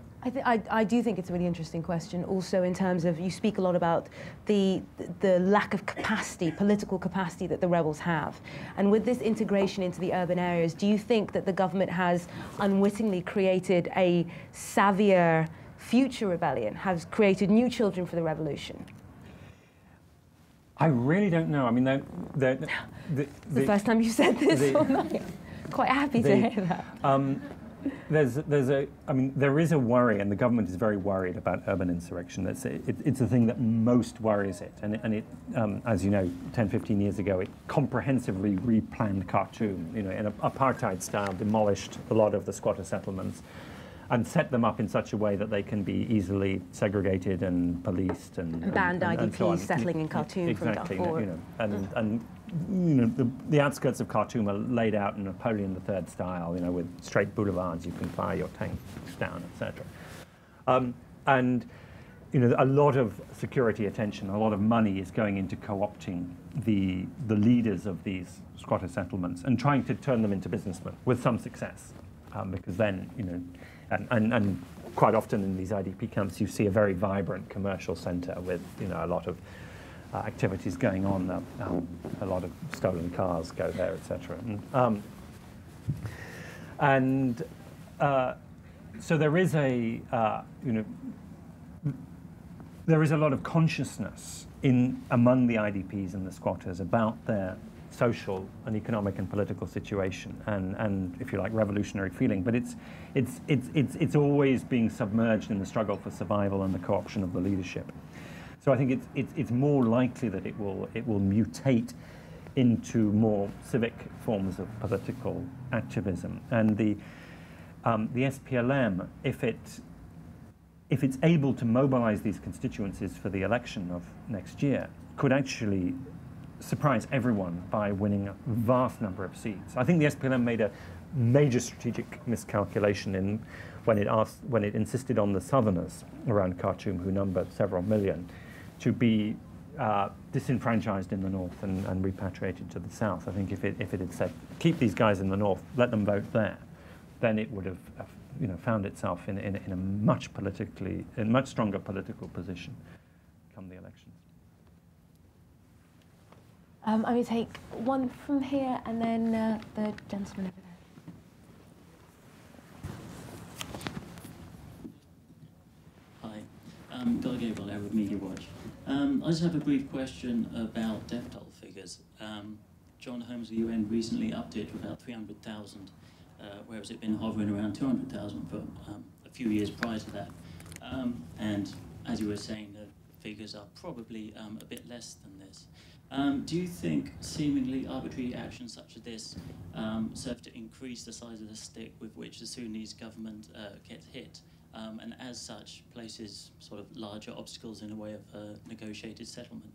I do think it's a really interesting question also in terms of, you speak a lot about the lack of capacity, political capacity that the rebels have. And with this integration into the urban areas, do you think that the government has unwittingly created a savvier future rebellion, has created new children for the revolution? I really don't know. I mean, the first time you said this all night. Quite happy to hear that. There is a worry, and the government is very worried about urban insurrection. It's the thing that most worries it. And it, as you know, 10, 15 years ago, it comprehensively replanned Khartoum. You know, in apartheid style, demolished a lot of the squatter settlements, and set them up in such a way that they can be easily segregated and policed and banned IDPs so settling in Khartoum exactly, from Darfur. You know, and you know, the outskirts of Khartoum are laid out in Napoleon III style, you know, with straight boulevards you can fire your tanks down, etc. And you know, a lot of security attention, a lot of money is going into co-opting the leaders of these squatter settlements and trying to turn them into businessmen with some success, because then, you know. And quite often in these IDP camps, you see a very vibrant commercial centre with, you know, a lot of activities going on. A lot of stolen cars go there, etc. So there is a lot of consciousness among the IDPs and the squatters about their social and economic and political situation, and if you like, revolutionary feeling. But it's always being submerged in the struggle for survival and the co-option of the leadership. So I think it's more likely that it will mutate into more civic forms of political activism. And the SPLM, if it's able to mobilise these constituencies for the election of next year, could actually surprise everyone by winning a vast number of seats. I think the SPLM made a major strategic miscalculation when it insisted on the southerners around Khartoum, who numbered several million, to be disenfranchised in the north and repatriated to the south. I think if it had said, keep these guys in the north, let them vote there, then it would have, you know, found itself in a much stronger political position come the elections. I'm going to take one from here and then the gentleman over there. Hi, I'm Guy Gable here with Media Watch. I just have a brief question about death toll figures. John Holmes of the UN recently upped it to about 300,000, whereas it's been hovering around 200,000 for a few years prior to that. And as you were saying, figures are probably a bit less than this. Do you think seemingly arbitrary actions such as this serve to increase the size of the stick with which the Sudanese government gets hit, and as such places sort of larger obstacles in the way of negotiated settlement?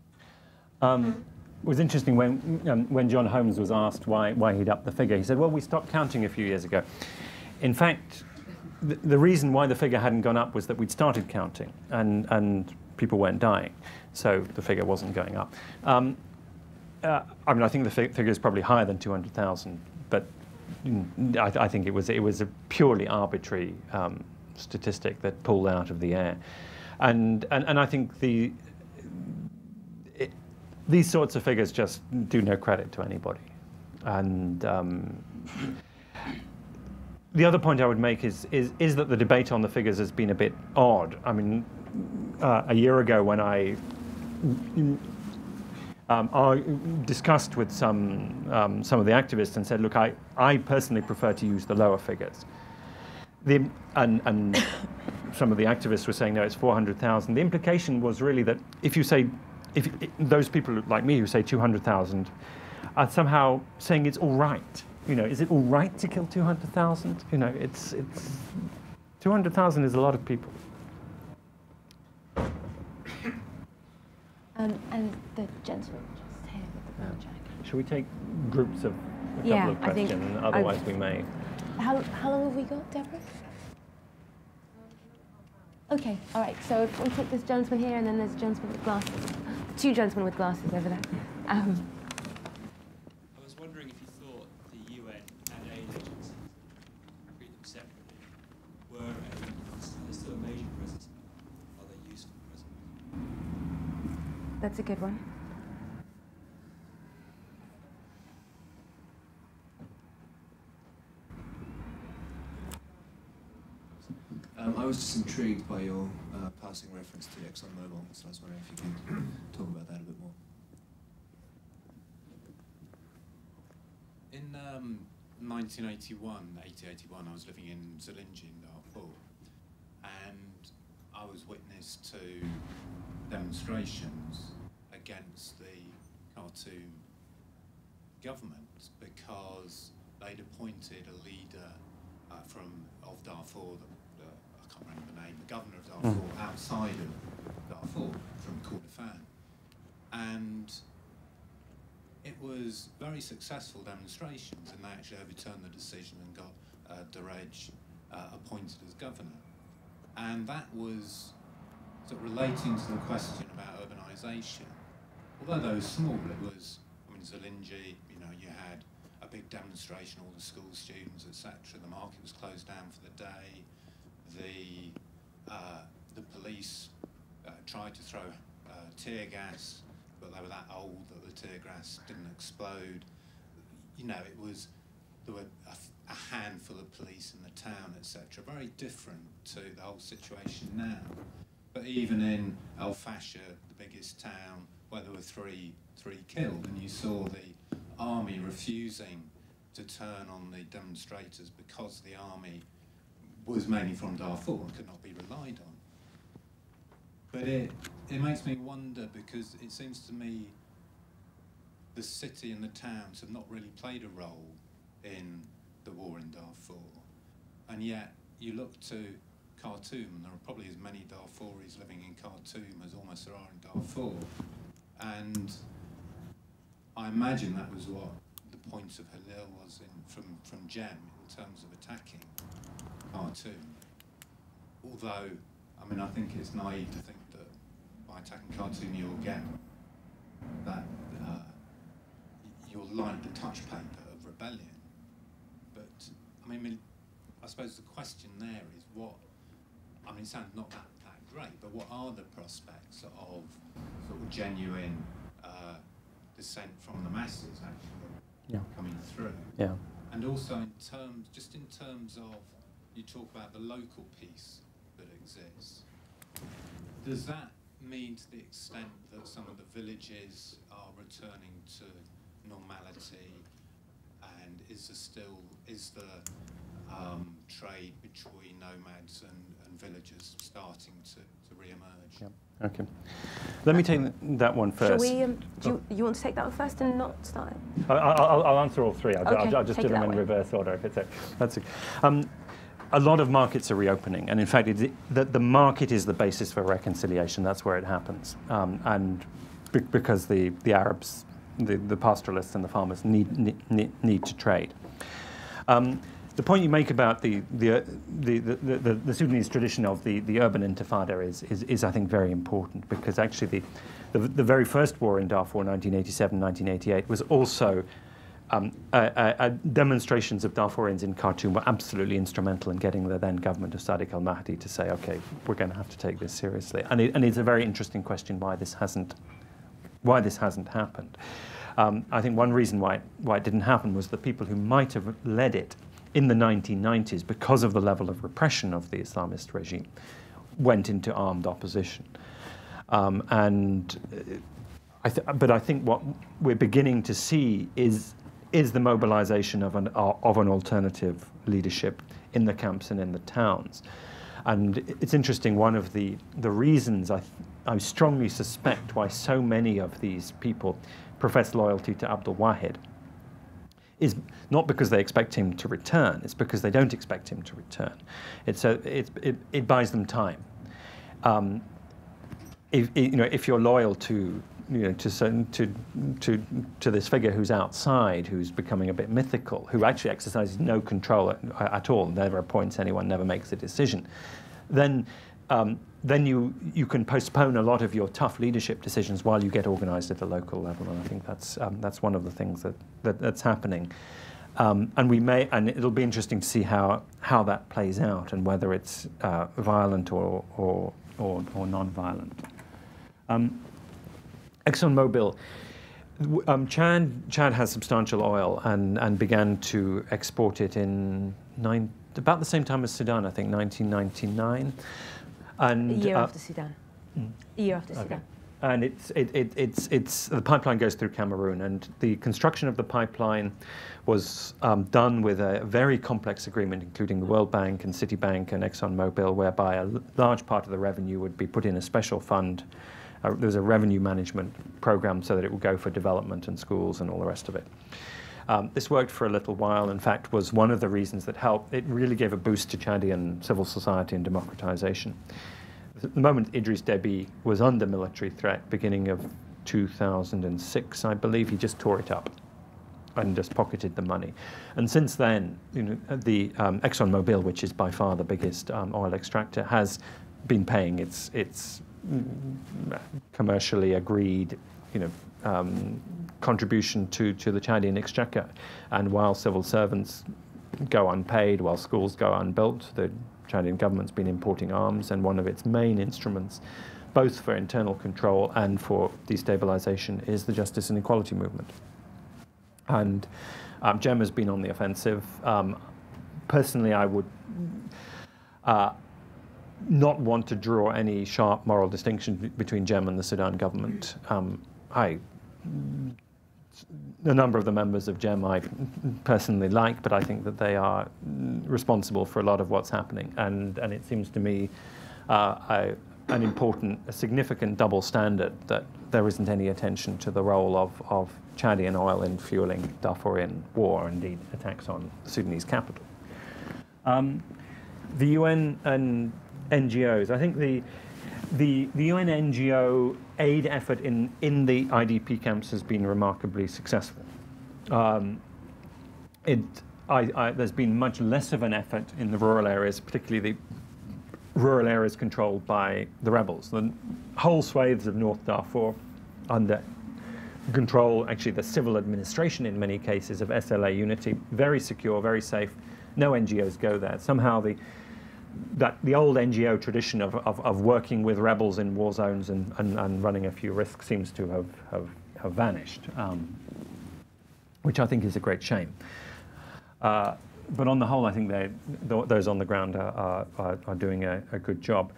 It was interesting when John Holmes was asked why he'd upped the figure, he said, well, we stopped counting a few years ago. In fact, the reason why the figure hadn't gone up was that we'd started counting, and people weren't dying, so the figure wasn't going up. I mean, I think the figure is probably higher than 200,000, but I think it was a purely arbitrary statistic that pulled out of the air, and I think these sorts of figures just do no credit to anybody. And the other point I would make is that the debate on the figures has been a bit odd. I mean, a year ago when I discussed with some of the activists and said, look, I personally prefer to use the lower figures. And some of the activists were saying, no, it's 400,000. The implication was really that if you say, if those people like me who say 200,000 are somehow saying it's all right. You know, is it all right to kill 200,000? You know, it's 200,000 is a lot of people. And the gentleman just here with the black jacket. Shall we take groups of a couple of questions? And otherwise we may. How long have we got, Deborah? Okay, all right, so if we take this gentleman here, and then there's a gentleman with glasses. Two gentlemen with glasses over there. I was wondering if you thought the UN and aid agencies, treat them separately, were still a major presence, are they useful presence? That's a good one. I was just intrigued by your passing reference to ExxonMobil, so I was wondering if you could talk about that a bit more. In 1881, I was living in Zalunji in Darfur, and I was witness to demonstrations against the Khartoum government because they'd appointed a leader of Darfur, I can't remember the name, the governor of Darfur, outside of Darfur, from Kordofan. And it was very successful demonstrations, and they actually overturned the decision and got Derej appointed as governor. And that was sort of relating to the question about urbanisation. Although they were small, it was, I mean, Zalunji, you know, you had a big demonstration, all the school students, etc. The market was closed down for the day. The police tried to throw tear gas, but they were that old that the tear gas didn't explode. You know, it was, there were a handful of police in the town, etc. Very different to the whole situation now. But even in El Fasher, the biggest town, where there were three killed, and you saw the army refusing to turn on the demonstrators because the army was mainly from Darfur and could not be relied on. But it makes me wonder, because it seems to me the city and the towns have not really played a role in the war in Darfur. And yet you look to Khartoum, and there are probably as many Darfuris living in Khartoum as almost there are in Darfur. And I imagine that was what the point of Halil was from Jem in terms of attacking Khartoum. Although, I mean, I think it's naive to think that by attacking Khartoum you'll get that you'll light the touch paper of rebellion. But I mean, I suppose the question there is what. I mean, it sounds not that great, but what are the prospects of sort of genuine dissent from the masses actually coming through? Yeah. And also in terms, just in terms of. You talk about the local peace that exists. Does that mean to the extent that some of the villages are returning to normality, and is the trade between nomads and villagers starting to re-emerge? Yeah. Okay. Let me take that one first. Shall we, do you want to take that one first and not start? I'll answer all three. I'll just do them in reverse order if it's okay. That's okay. A lot of markets are reopening, and in fact, the market is the basis for reconciliation. That's where it happens, and because the Arabs, the pastoralists and the farmers need to trade. The point you make about the Sudanese tradition of the urban intifada is I think very important, because actually the very first war in Darfur, 1987, 1988, was also demonstrations of Darfurians in Khartoum were absolutely instrumental in getting the then government of Sadiq al-Mahdi to say, okay, we're going to have to take this seriously. And it's a very interesting question why this hasn't happened. I think one reason why it didn't happen was the people who might have led it in the 1990s, because of the level of repression of the Islamist regime, went into armed opposition. But I think what we're beginning to see is the mobilization of an alternative leadership in the camps and in the towns. And it's interesting, one of the reasons I strongly suspect why so many of these people profess loyalty to Abdul Wahid is not because they expect him to return, it's because they don't expect him to return. It buys them time. If you're loyal to this figure who's outside, who's becoming a bit mythical, who actually exercises no control at all, never appoints anyone, never makes a decision, then you can postpone a lot of your tough leadership decisions while you get organised at the local level, and I think that's one of the things that's happening. And it'll be interesting to see how that plays out and whether it's violent or non-violent. ExxonMobil. Chad has substantial oil and began to export it in about the same time as Sudan, I think, 1999. And a year after Sudan. A year after Sudan. And the pipeline goes through Cameroon, and the construction of the pipeline was done with a very complex agreement, including the World Bank and Citibank and ExxonMobil, whereby a large part of the revenue would be put in a special fund. There was a revenue management program so that it would go for development and schools and all the rest of it. This worked for a little while, in fact, was one of the reasons that helped. It really gave a boost to Chadian civil society and democratization. At the moment Idriss Deby was under military threat, beginning of 2006, I believe, he just tore it up and just pocketed the money. And since then, the ExxonMobil, which is by far the biggest oil extractor, has been paying its commercially agreed, contribution to the Chadian exchequer. And while civil servants go unpaid, while schools go unbuilt, the Chadian government's been importing arms, and one of its main instruments, both for internal control and for destabilization, is the justice and equality movement. And Jem has been on the offensive. Personally, I would not want to draw any sharp moral distinction between Jem and the Sudan government. A number of the members of Jem I personally like, but I think that they are responsible for a lot of what's happening. And it seems to me a significant double standard that there isn't any attention to the role of Chadian oil in fueling Darfurian war, indeed attacks on Sudanese capital. The UN and NGOs. I think the UN NGO aid effort in the IDP camps has been remarkably successful. There's been much less of an effort in the rural areas, particularly the rural areas controlled by the rebels. The whole swathes of North Darfur under control, actually the civil administration in many cases, of SLA Unity, very secure, very safe. No NGOs go there. Somehow the old NGO tradition of working with rebels in war zones and running a few risks seems to have vanished, which I think is a great shame. But on the whole, I think those on the ground are doing a good job.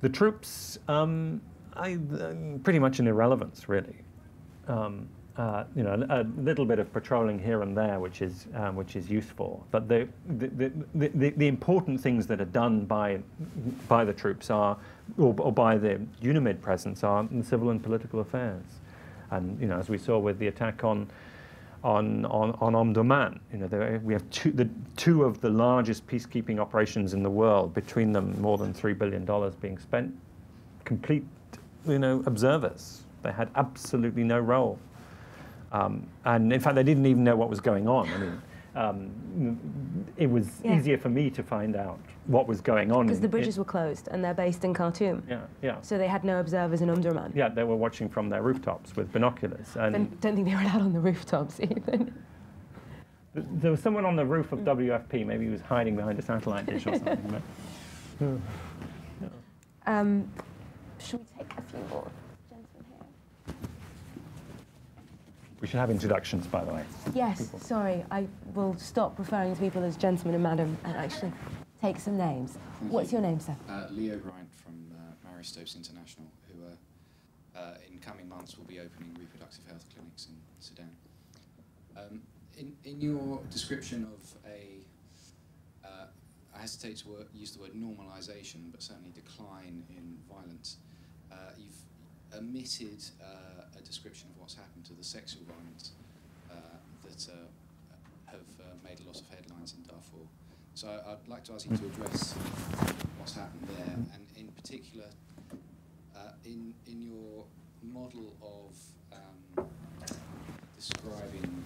The troops, pretty much an irrelevance, really. you know, a little bit of patrolling here and there, which is useful. But the important things that are done by the troops are, or by the UNAMID presence, are in civil and political affairs. And you know, as we saw with the attack on Omdurman, you know, we have two of the largest peacekeeping operations in the world. Between them, more than $3 billion being spent. Complete, you know, observers. They had absolutely no role. And in fact, they didn't even know what was going on. I mean, it was easier for me to find out what was going on. Because the bridges were closed, and they're based in Khartoum. Yeah, yeah. So they had no observers in Omdurman. Yeah, they were watching from their rooftops with binoculars. And I don't think they were allowed on the rooftops, even. There was someone on the roof of WFP. Maybe he was hiding behind a satellite dish or something. But, yeah. Should we take a few more? We should have introductions, by the way. Yes, people. Sorry. I will stop referring to people as gentlemen and madam and actually take some names. Thank What's you. Your name, sir? Leo Bryant from Maristos International, who in coming months will be opening reproductive health clinics in Sudan. In your description of a, I hesitate to use the word normalization, but certainly decline in violence, you've omitted a description of what's happened to the sexual violence that have made a lot of headlines in Darfur. So I'd like to ask you to address what's happened there, and in particular, in your model of describing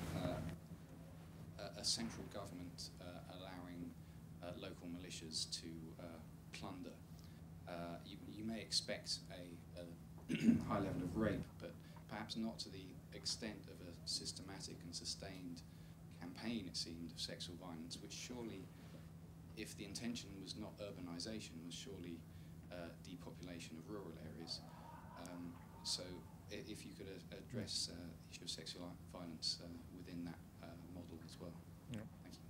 a central government allowing local militias to plunder, you may expect a high level of rape, but perhaps not to the extent of a systematic and sustained campaign, it seemed, of sexual violence, which surely, if the intention was not urbanization, was surely depopulation of rural areas. So if you could address the issue of sexual violence within that model as well. Yeah. Thank you.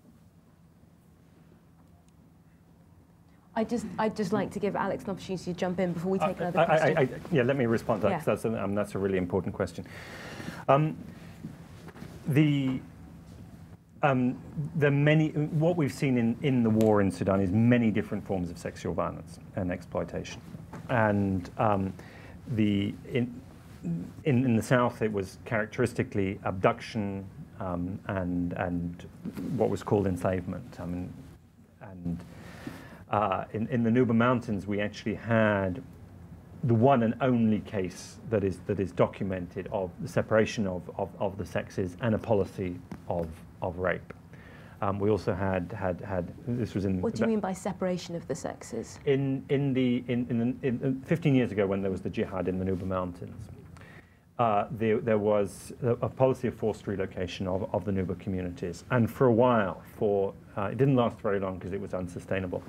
I'd just like to give Alex an opportunity to jump in before we take another question. Yeah, let me respond to that, because that's a really important question. What we've seen in the war in Sudan is many different forms of sexual violence and exploitation. And in the south, it was characteristically abduction and what was called enslavement. I mean, and in the Nuba Mountains, we actually had the one and only case that is documented of the separation of the sexes and a policy of rape. We also had this was in. What do you mean by separation of the sexes? In 15 years ago, when there was the jihad in the Nuba Mountains, there was a policy of forced relocation of the Nuba communities, and for a while, it didn't last very long because it was unsustainable.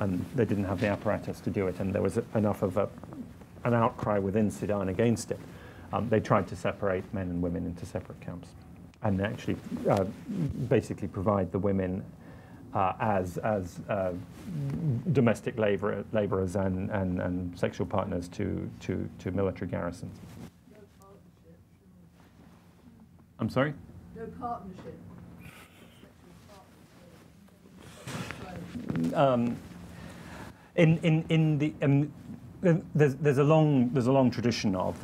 And they didn't have the apparatus to do it, and there was enough of an outcry within Sudan against it. They tried to separate men and women into separate camps, and actually basically provide the women as domestic laborers and sexual partners to military garrisons. No partnership. I'm sorry? No partnership. There's a long tradition of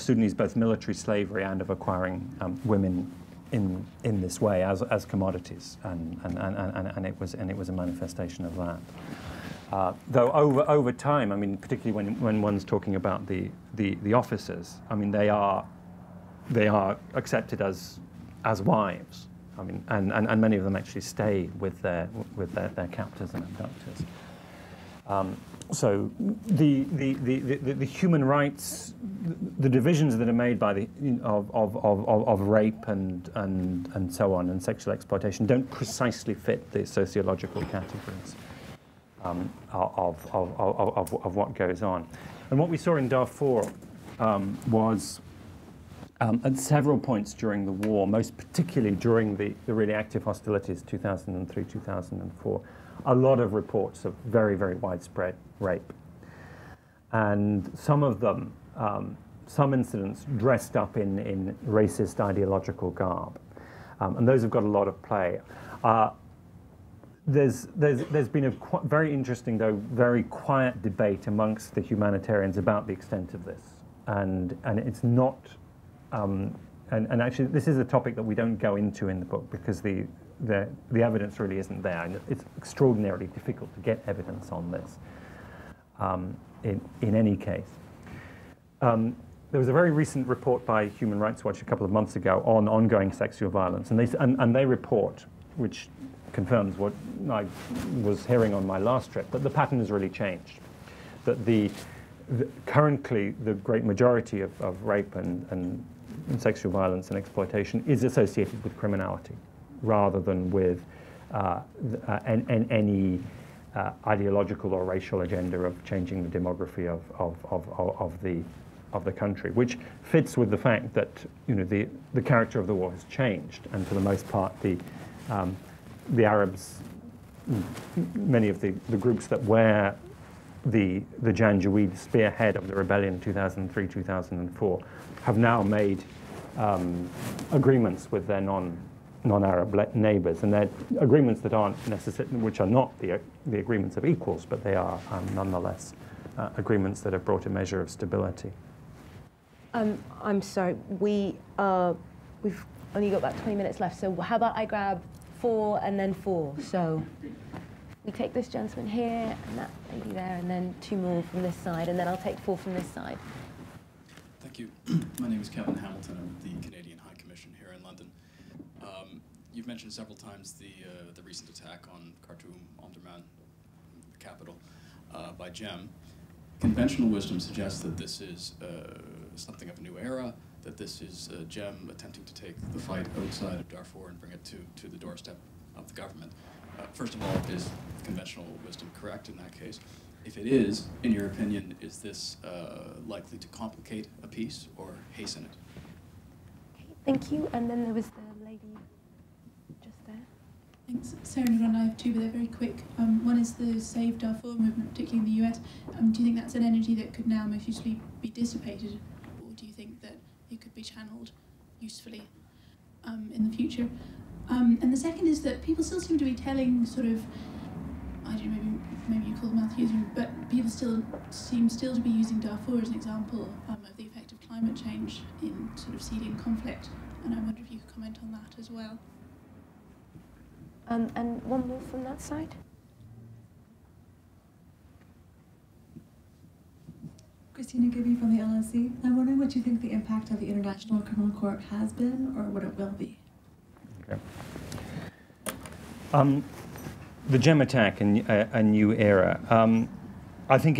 Sudanese both military slavery and of acquiring women in this way as commodities, and it was a manifestation of that. Though over time, I mean, particularly when one's talking about the officers, I mean, they are accepted as wives. I mean, and many of them actually stay with their captors and abductors. So the human rights, the divisions that are made by of rape and so on and sexual exploitation don't precisely fit the sociological categories of what goes on. And what we saw in Darfur was. At several points during the war, most particularly during the really active hostilities 2003, 2004, a lot of reports of very, very widespread rape. And some of them some incidents dressed up in racist ideological garb. And those have got a lot of play. There's been a very interesting, though very quiet debate amongst the humanitarians about the extent of this, and it's not, and actually this is a topic that we don't go into in the book because the evidence really isn't there, and it's extraordinarily difficult to get evidence on this. In any case, there was a very recent report by Human Rights Watch a couple of months ago on ongoing sexual violence, and they report, which confirms what I was hearing on my last trip, that the pattern has really changed. That currently the great majority of rape and sexual violence and exploitation is associated with criminality rather than with any ideological or racial agenda of changing the demography of the country, which fits with the fact that, you know, the character of the war has changed, and for the most part the Arabs, many of the groups that were the Janjaweed spearhead of the rebellion in 2003-2004, have now made agreements with their non-Arab neighbours, and they're agreements that aren't necessary, which are not the agreements of equals, but they are nonetheless agreements that have brought a measure of stability. I'm sorry, we've only got about 20 minutes left, so how about I grab 4 and then 4. So we take this gentleman here and that lady there, and then 2 more from this side, and then I'll take 4 from this side. Thank you. My name is Kevin Hamilton. I'm with the Canadian High Commission here in London. You've mentioned several times the recent attack on Khartoum, Omdurman, the capital, by GEM. Conventional wisdom suggests that this is something of a new era, that this is GEM attempting to take the fight outside of Darfur and bring it to the doorstep of the government. First of all, is conventional wisdom correct in that case? If it is, in your opinion, is this likely to complicate a peace or hasten it? Thank you. And then there was the lady just there. Thanks. Sarah and I have 2, but they're very quick. One is the Save Darfur movement, particularly in the US. Do you think that's an energy that could now most usefully be dissipated, or do you think that it could be channeled usefully in the future? And the second is that people still seem to be telling sort of, I don't know, maybe you call them Malthusian, but people seem to be using Darfur as an example of the effect of climate change in sort of seeding conflict. And I wonder if you could comment on that as well. And one more from that side. Christina Gibby from the LSE. I'm wondering what you think the impact of the International Criminal Court has been, or what it will be. Okay. The GEM attack and a new era. I think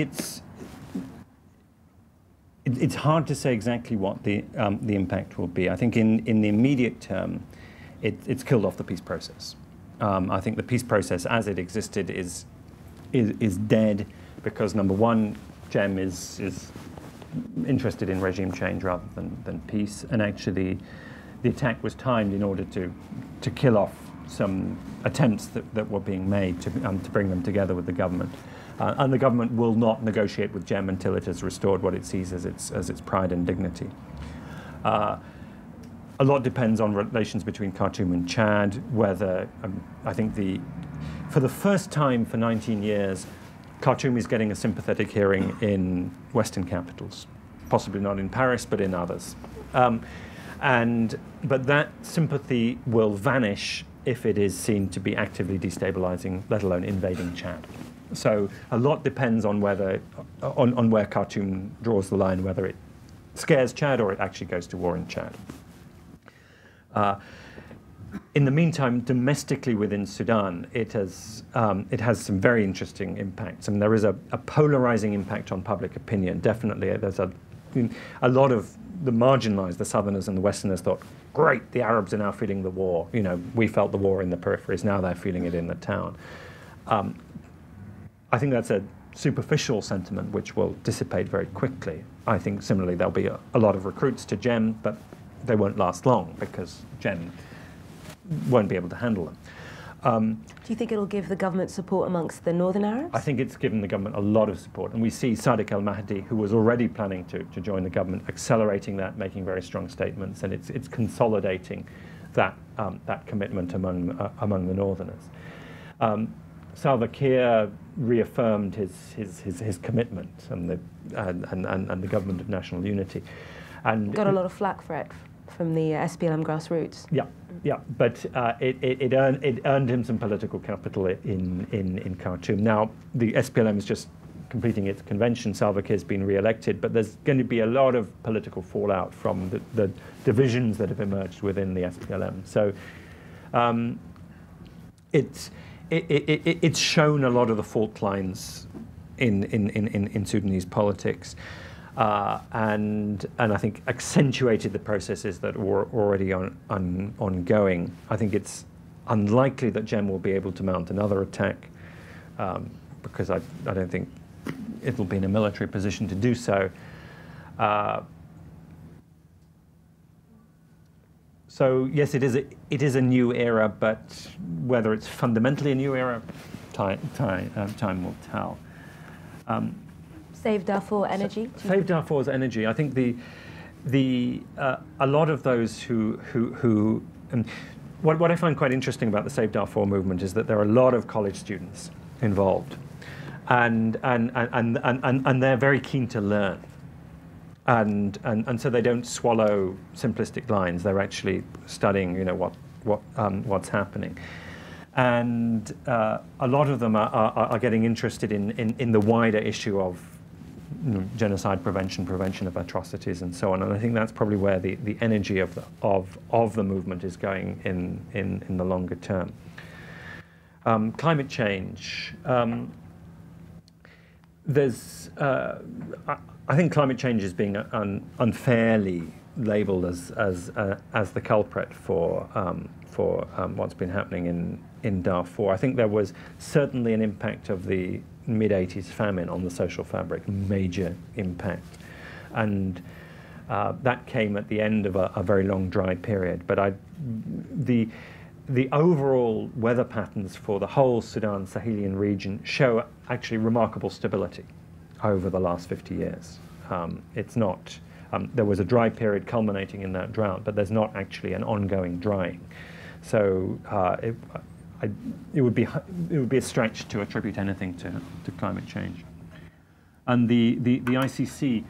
it's hard to say exactly what the impact will be. I think in the immediate term, it's killed off the peace process. I think the peace process as it existed is dead because, number one, GEM is interested in regime change rather than peace, and actually the attack was timed in order to kill off some attempts that were being made to bring them together with the government. And the government will not negotiate with GEM until it has restored what it sees as its pride and dignity. A lot depends on relations between Khartoum and Chad, whether I think for the first time for 19 years, Khartoum is getting a sympathetic hearing in Western capitals, possibly not in Paris, but in others. But that sympathy will vanish if it is seen to be actively destabilizing, let alone invading Chad. So a lot depends on where Khartoum draws the line, whether it scares Chad or it actually goes to war in Chad. In the meantime, domestically within Sudan, it has some very interesting impacts. I mean, there is a polarizing impact on public opinion. Definitely, there's a lot of the marginalized, the Southerners and the Westerners, thought, great, the Arabs are now feeling the war. You know, we felt the war in the peripheries, now they're feeling it in the town. I think that's a superficial sentiment which will dissipate very quickly. I think similarly there'll be a lot of recruits to GEM, but they won't last long because GEM won't be able to handle them. Do you think it'll give the government support amongst the Northern Arabs? I think it's given the government a lot of support. And we see Sadiq al-Mahdi, who was already planning to join the government, accelerating that, making very strong statements. And it's consolidating that, that commitment among the Northerners. Salva Kiir reaffirmed his commitment and the government of national unity. And got a lot of flak for it from the SPLM grassroots. Yeah, yeah, but it earned him some political capital in Khartoum. Now the SPLM is just completing its convention. Salva Kiir has been re-elected, but there's going to be a lot of political fallout from the divisions that have emerged within the SPLM. So it's shown a lot of the fault lines in Sudanese politics, and I think accentuated the processes that were already ongoing. I think it's unlikely that Jem will be able to mount another attack, because I don't think it'll be in a military position to do so. So yes, it is a new era, but whether it's fundamentally a new era, time will tell. Save Darfur energy. Save Darfur's energy. I think a lot of those what I find quite interesting about the Save Darfur movement is that there are a lot of college students involved, and they're very keen to learn. And so they don't swallow simplistic lines. They're actually studying, you know, what's happening, and a lot of them are getting interested in the wider issue of, you know, genocide prevention, prevention of atrocities, and so on. And I think that's probably where the energy of the movement is going in the longer term. Climate change. I think climate change is being unfairly labelled as the culprit for what's been happening in Darfur. I think there was certainly an impact of the mid-'80s famine on the social fabric, major impact, and that came at the end of a very long dry period. But the overall weather patterns for the whole Sudan Sahelian region show actually remarkable stability over the last 50 years. It's not, there was a dry period culminating in that drought, but there's not actually an ongoing drying. So it would be a stretch to attribute anything to climate change. And the ICC,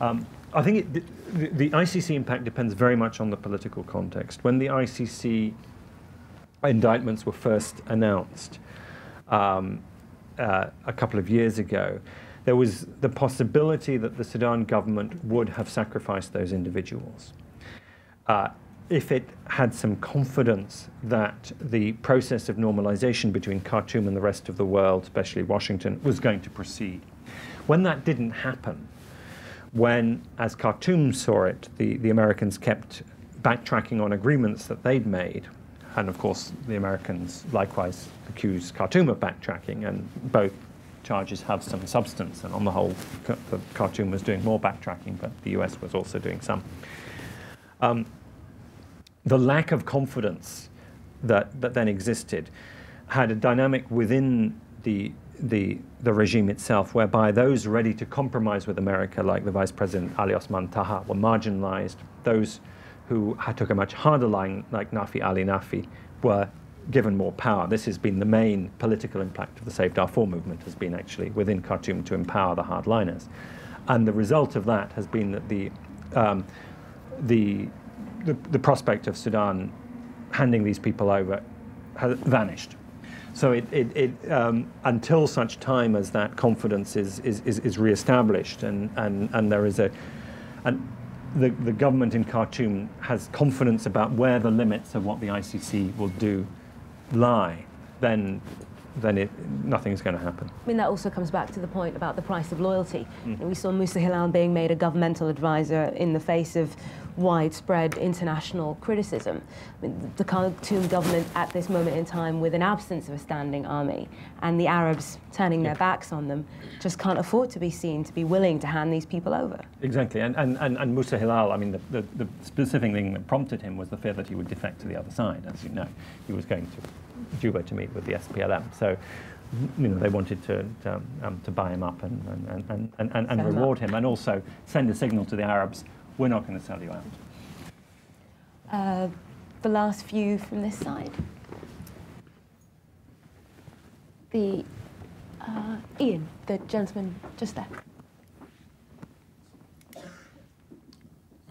I think the ICC impact depends very much on the political context. When the ICC indictments were first announced a couple of years ago, there was the possibility that the Sudan government would have sacrificed those individuals if it had some confidence that the process of normalization between Khartoum and the rest of the world, especially Washington, was going to proceed. When that didn't happen, when, as Khartoum saw it, the Americans kept backtracking on agreements that they'd made, and of course the Americans likewise accused Khartoum of backtracking, and both charges have some substance, and on the whole, Khartoum was doing more backtracking, but the US was also doing some. The lack of confidence that then existed had a dynamic within the regime itself, whereby those ready to compromise with America, like the Vice President Ali Osman Taha, were marginalized. Those who took a much harder line, like Nafi Ali Nafi, were given more power. This has been the main political impact of the Save Darfur movement, has been actually within Khartoum to empower the hardliners, and the result of that has been that the prospect of Sudan handing these people over has vanished. So it until such time as that confidence is reestablished, and there is the government in Khartoum has confidence about where the limits of what the ICC will do lie, then nothing's going to happen. I mean, that also comes back to the point about the price of loyalty. Mm. And we saw Moussa Hilal being made a governmental advisor in the face of widespread international criticism. I mean, the Khartoum government at this moment in time, with an absence of a standing army, and the Arabs turning their backs on them, just can't afford to be seen to be willing to hand these people over. Exactly, and Moussa Hilal, I mean, the specific thing that prompted him was the fear that he would defect to the other side, as you know. He was going to Juba to meet with the SPLM. So, you know, they wanted to buy him up and reward him, and also send a signal to the Arabs: we're not going to sell you out. The last view from this side. The Ian, the gentleman just there.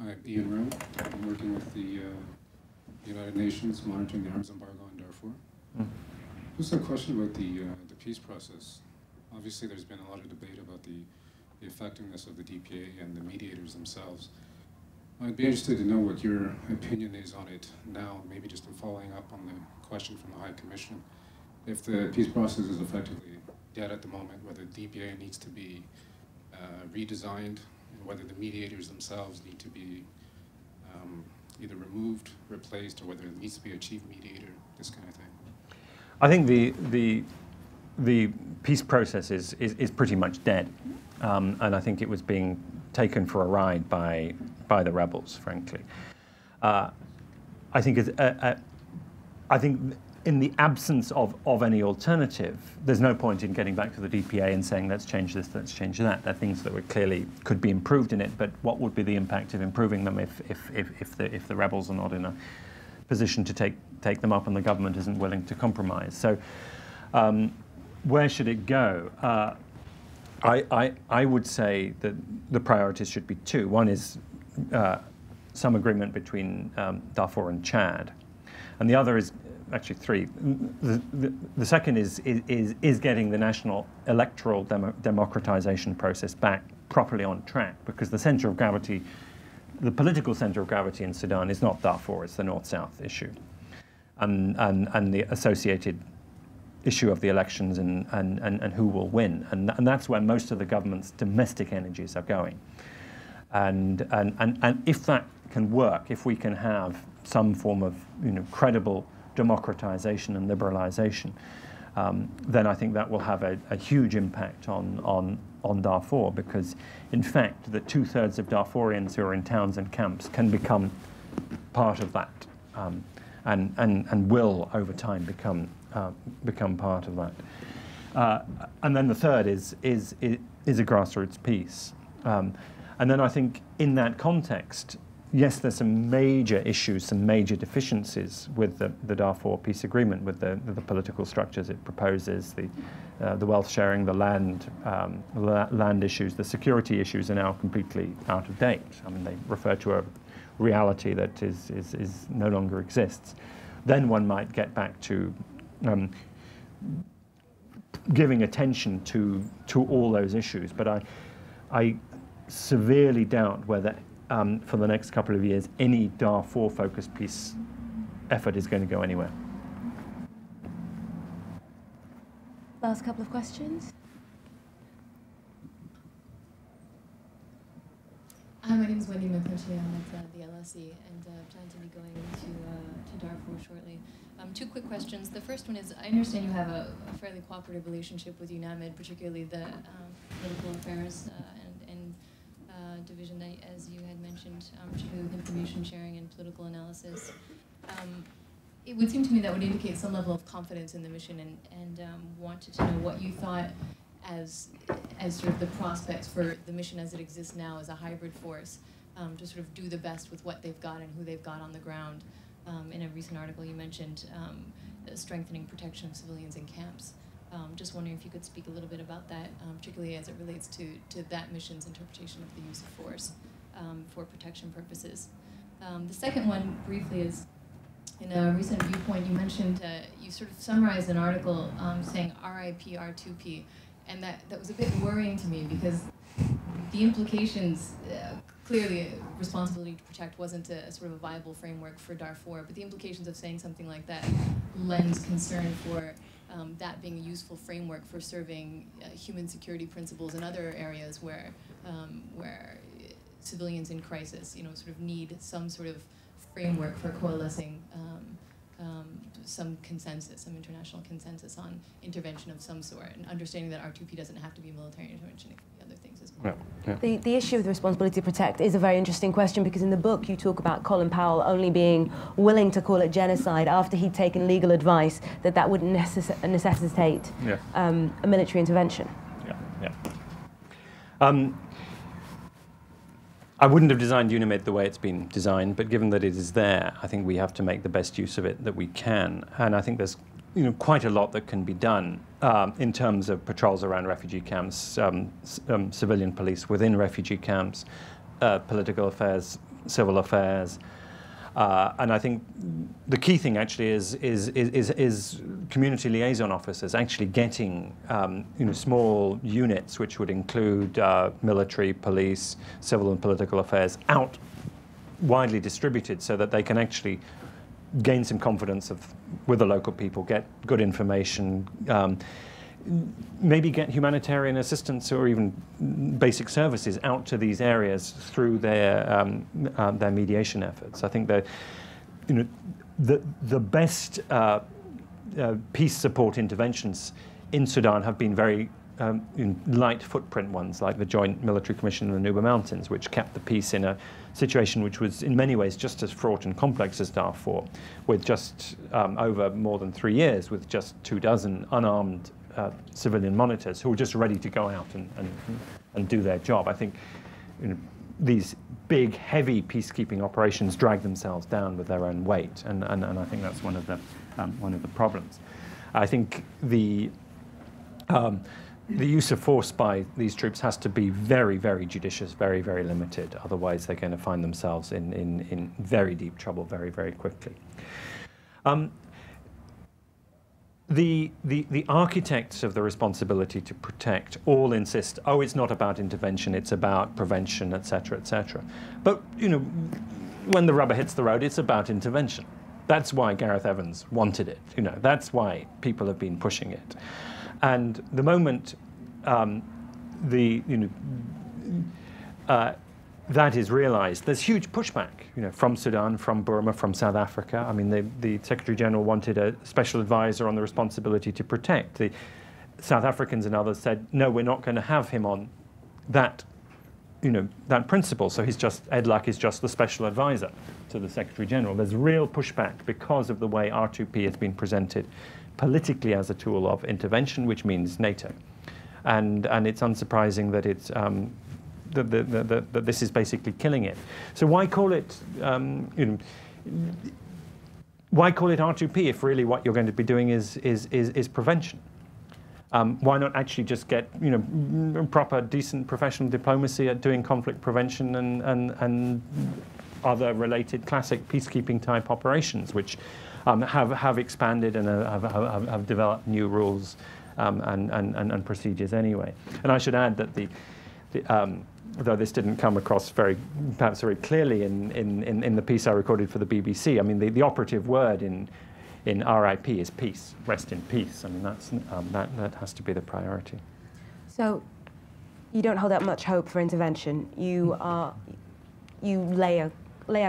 I'm Ian Rowe. I'm working with the United Nations monitoring the arms embargo on Darfur. Mm. Just a question about the peace process. Obviously, there's been a lot of debate about the effectiveness of the DPA and the mediators themselves. I'd be interested to know what your opinion is on it now, maybe just in following up on the question from the High Commission. If the peace process is effectively dead at the moment, whether the DPA needs to be redesigned, and whether the mediators themselves need to be either removed, replaced, or whether it needs to be a chief mediator, this kind of thing. I think the peace process is pretty much dead, and I think it was being taken for a ride by the rebels, frankly. I think in the absence of any alternative, there's no point in getting back to the DPA and saying, let's change this, let's change that. There are things that were clearly could be improved in it, but what would be the impact of improving them if the rebels are not in a position to take them up and the government isn't willing to compromise? So where should it go? I would say that the priorities should be two. One is some agreement between Darfur and Chad, and the other is actually three. The second is getting the national electoral democratization process back properly on track, because the center of gravity, the political center of gravity in Sudan is not Darfur, it's the north-south issue, and the associated issue of the elections and who will win, and that's where most of the government's domestic energies are going. And if that can work, if we can have some form of, you know, credible democratization and liberalization, then I think that will have a huge impact on Darfur, because in fact the 2/3 of Darfurians who are in towns and camps can become part of that, and will over time become part of that. And then the third is a grassroots peace. And then I think in that context, yes, there's some major issues, some major deficiencies with the Darfur peace agreement, with the political structures it proposes, the wealth sharing, the land issues, the security issues are now completely out of date. I mean, they refer to a reality that is no longer exists. Then one might get back to giving attention to all those issues, but I severely doubt whether for the next couple of years, any Darfur-focused peace effort is going to go anywhere. Last couple of questions. Hi, my name is Wendy Makochi. I'm with the LSE, and plan to be going to Darfur shortly. Two quick questions. The first one is, I understand you have a fairly cooperative relationship with UNAMID, particularly the political affairs division that, as you had mentioned, particularly with information sharing and political analysis. It would seem to me that would indicate some level of confidence in the mission, and wanted to know what you thought as sort of the prospects for the mission as it exists now as a hybrid force, to sort of do the best with what they've got and who they've got on the ground. In a recent article you mentioned strengthening protection of civilians in camps. Just wondering if you could speak a little bit about that, particularly as it relates to that mission's interpretation of the use of force for protection purposes. The second one, briefly, is in a recent Viewpoint, you mentioned, you sort of summarized an article saying RIP R2P, and that was a bit worrying to me, because the implications, clearly responsibility to protect wasn't a sort of a viable framework for Darfur, but the implications of saying something like that lends concern for that being a useful framework for serving human security principles in other areas where civilians in crisis, you know, sort of need some sort of framework for coalescing some consensus, some international consensus on intervention of some sort, and understanding that R2P doesn't have to be military intervention, it can be other things as well. Yeah. Yeah. The issue of the responsibility to protect is a very interesting question, because in the book you talk about Colin Powell only being willing to call it genocide after he'd taken legal advice that that would necessitate a military intervention. Yeah, yeah. I wouldn't have designed UNAMID the way it's been designed, but given that it is there, I think we have to make the best use of it that we can. And I think there's quite a lot that can be done in terms of patrols around refugee camps, civilian police within refugee camps, political affairs, civil affairs. And I think the key thing actually is community liaison officers actually getting small units, which would include military, police, civil and political affairs, out widely distributed so that they can actually gain some confidence with the local people, get good information, maybe get humanitarian assistance or even basic services out to these areas through their mediation efforts. I think that the best peace support interventions in Sudan have been very light footprint ones, like the Joint Military Commission in the Nuba Mountains, which kept the peace in a situation which was in many ways just as fraught and complex as Darfur, with just over more than 3 years, with just 24 unarmed civilian monitors who were just ready to go out and do their job. I think these big, heavy peacekeeping operations drag themselves down with their own weight, and I think that's one of the problems. I think the use of force by these troops has to be very, very judicious, very, very limited. Otherwise, they're going to find themselves in very deep trouble very, very quickly. The architects of the responsibility to protect all insist, oh, it's not about intervention, it's about prevention, etc., etc. But, when the rubber hits the road, it's about intervention. That's why Gareth Evans wanted it. That's why people have been pushing it. And the moment that is realized, there's huge pushback, from Sudan, from Burma, from South Africa. I mean, the Secretary General wanted a special advisor on the responsibility to protect. The South Africans and others said, no, we're not going to have him on that, that principle. So he's just, EDLAC is just the special advisor to the Secretary General. There's real pushback because of the way R2P has been presented politically as a tool of intervention, which means NATO, and it's unsurprising that it's that this is basically killing it. So why call it why call it R2P if really what you're going to be doing is prevention? Why not actually just get proper, decent, professional diplomacy at doing conflict prevention and other related classic peacekeeping type operations, which have expanded and have developed new rules and procedures anyway. And I should add that though this didn't come across perhaps very clearly in the piece I recorded for the BBC, I mean the operative word in RIP is peace, rest in peace. I mean that has to be the priority. So you don't hold out much hope for intervention. You lay out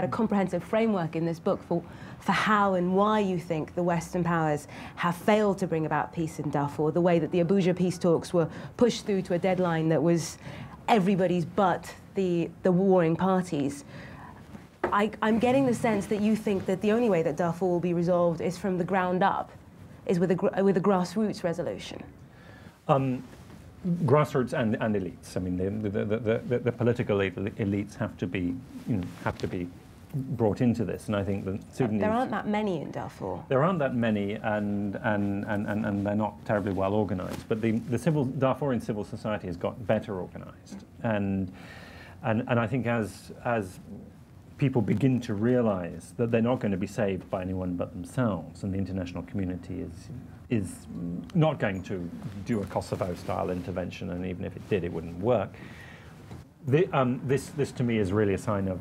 a comprehensive framework in this book for how and why you think the Western powers have failed to bring about peace in Darfur, the way that the Abuja peace talks were pushed through to a deadline that was everybody's but the warring parties. I'm getting the sense that you think that the only way that Darfur will be resolved is from the ground up, is with a grassroots resolution. Grassroots and elites. I mean, the political elites have to be brought into this, and I think the Sudanese. There aren't that many in Darfur. There aren't that many, and they're not terribly well organised. But the Darfurian civil society has got better organised, and I think as people begin to realise that they're not going to be saved by anyone but themselves, and the international community is not going to do a Kosovo-style intervention, and even if it did, it wouldn't work. This to me is really a sign of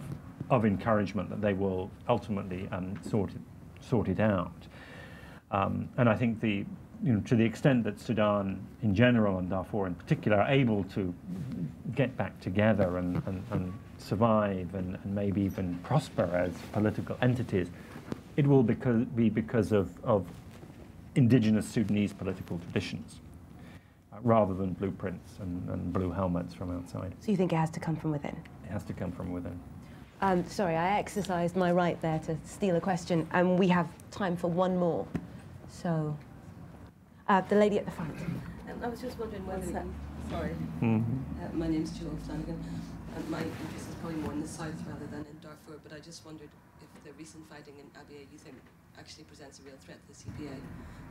encouragement that they will ultimately sort it out. And I think to the extent that Sudan in general and Darfur in particular are able to get back together and survive and maybe even prosper as political entities, it will be because of indigenous Sudanese political traditions. rather than blueprints and blue helmets from outside. So you think it has to come from within? It has to come from within. Sorry, I exercised my right there to steal a question, and we have time for one more. So, the lady at the front. I was just wondering whether... Sorry. My name's Joel Flanagan, and my interest is probably more in the south rather than in Darfur, but I just wondered if the recent fighting in Abyei, you think, actually presents a real threat to the CPA,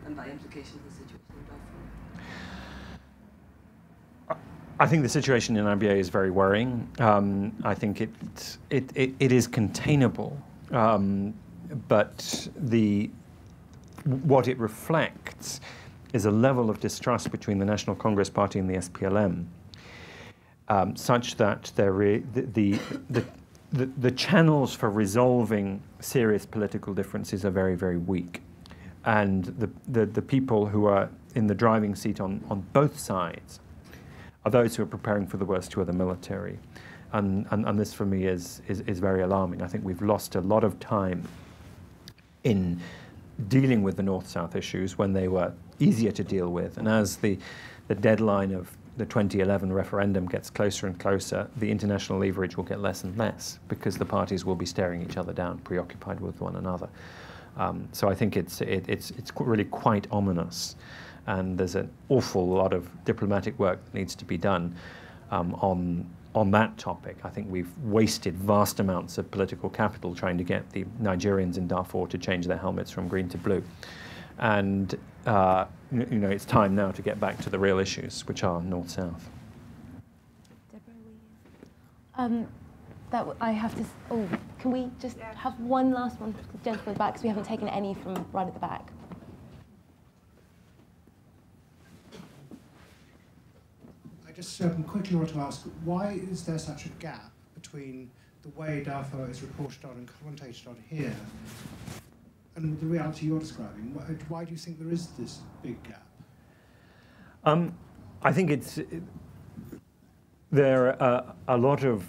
and by implication the situation in Darfur. I think the situation in Abyei is very worrying. I think it is containable, but what it reflects is a level of distrust between the National Congress Party and the SPLM, such that the channels for resolving serious political differences are very, very weak. And the people who are in the driving seat on both sides are those who are preparing for the worst, who are the military. And this, for me, is very alarming. I think we've lost a lot of time in dealing with the North-South issues when they were easier to deal with. And as the deadline of the 2011 referendum gets closer and closer, the international leverage will get less and less because the parties will be staring each other down, preoccupied with one another. So I think it's really quite ominous. And there's an awful lot of diplomatic work that needs to be done on that topic. I think we've wasted vast amounts of political capital trying to get the Nigerians in Darfur to change their helmets from green to blue. And you know, it's time now to get back to the real issues, which are north-south. I have to. Oh, can we just have one last one, gentleman back, because we haven't taken any from right at the back. I just quickly want to ask: why is there such a gap between the way Darfur is reported on and commentated on here and the reality you're describing? Why do you think there is this big gap? I think there are a lot of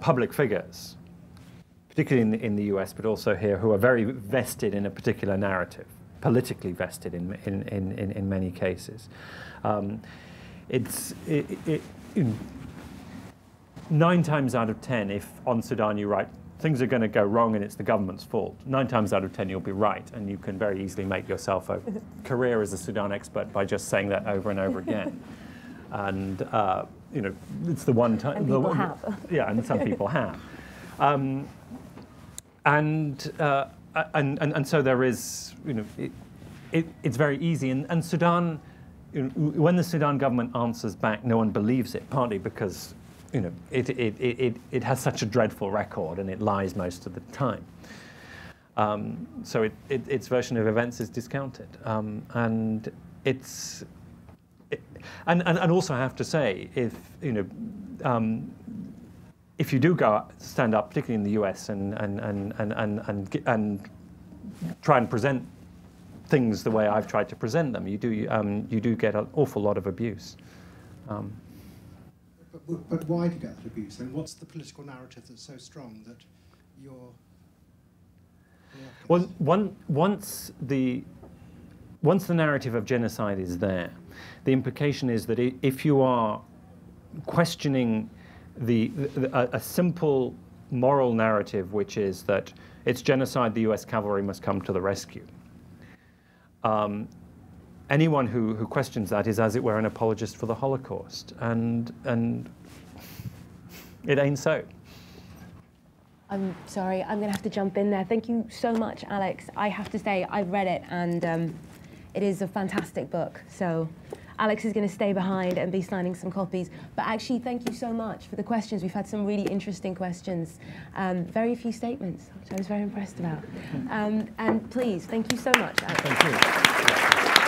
public figures, particularly in the US, but also here, who are very vested in a particular narrative, politically vested in many cases. Nine times out of 10, if on Sudan you write, things are going to go wrong and it's the government's fault, 9 times out of 10 you'll be right, and you can very easily make yourself a career as a Sudan expert by just saying that over and over again. And you know, it's the one time. And people have. Yeah, and some people have. And so there is, you know, it's very easy. And Sudan, you know, when the Sudan government answers back, no one believes it, partly because, you know, it has such a dreadful record, and it lies most of the time. So its version of events is discounted, and it's and also I have to say, if you know, if you do go stand up, particularly in the US, and try and present things the way I've tried to present them, you do get an awful lot of abuse. But why do you get that abuse? And what's the political narrative that's so strong that you're... Well, once the narrative of genocide is there, the implication is that if you are questioning a simple moral narrative, which is that it's genocide, the US cavalry must come to the rescue, anyone who questions that is, as it were, an apologist for the Holocaust, and it ain't so. I'm sorry, I'm going to have to jump in there. Thank you so much, Alex. I have to say, I've read it, and it is a fantastic book. So Alex is going to stay behind and be signing some copies. But actually, thank you so much for the questions. We've had some really interesting questions. Very few statements, which I was very impressed about. And please, thank you so much, Alex. Thank you.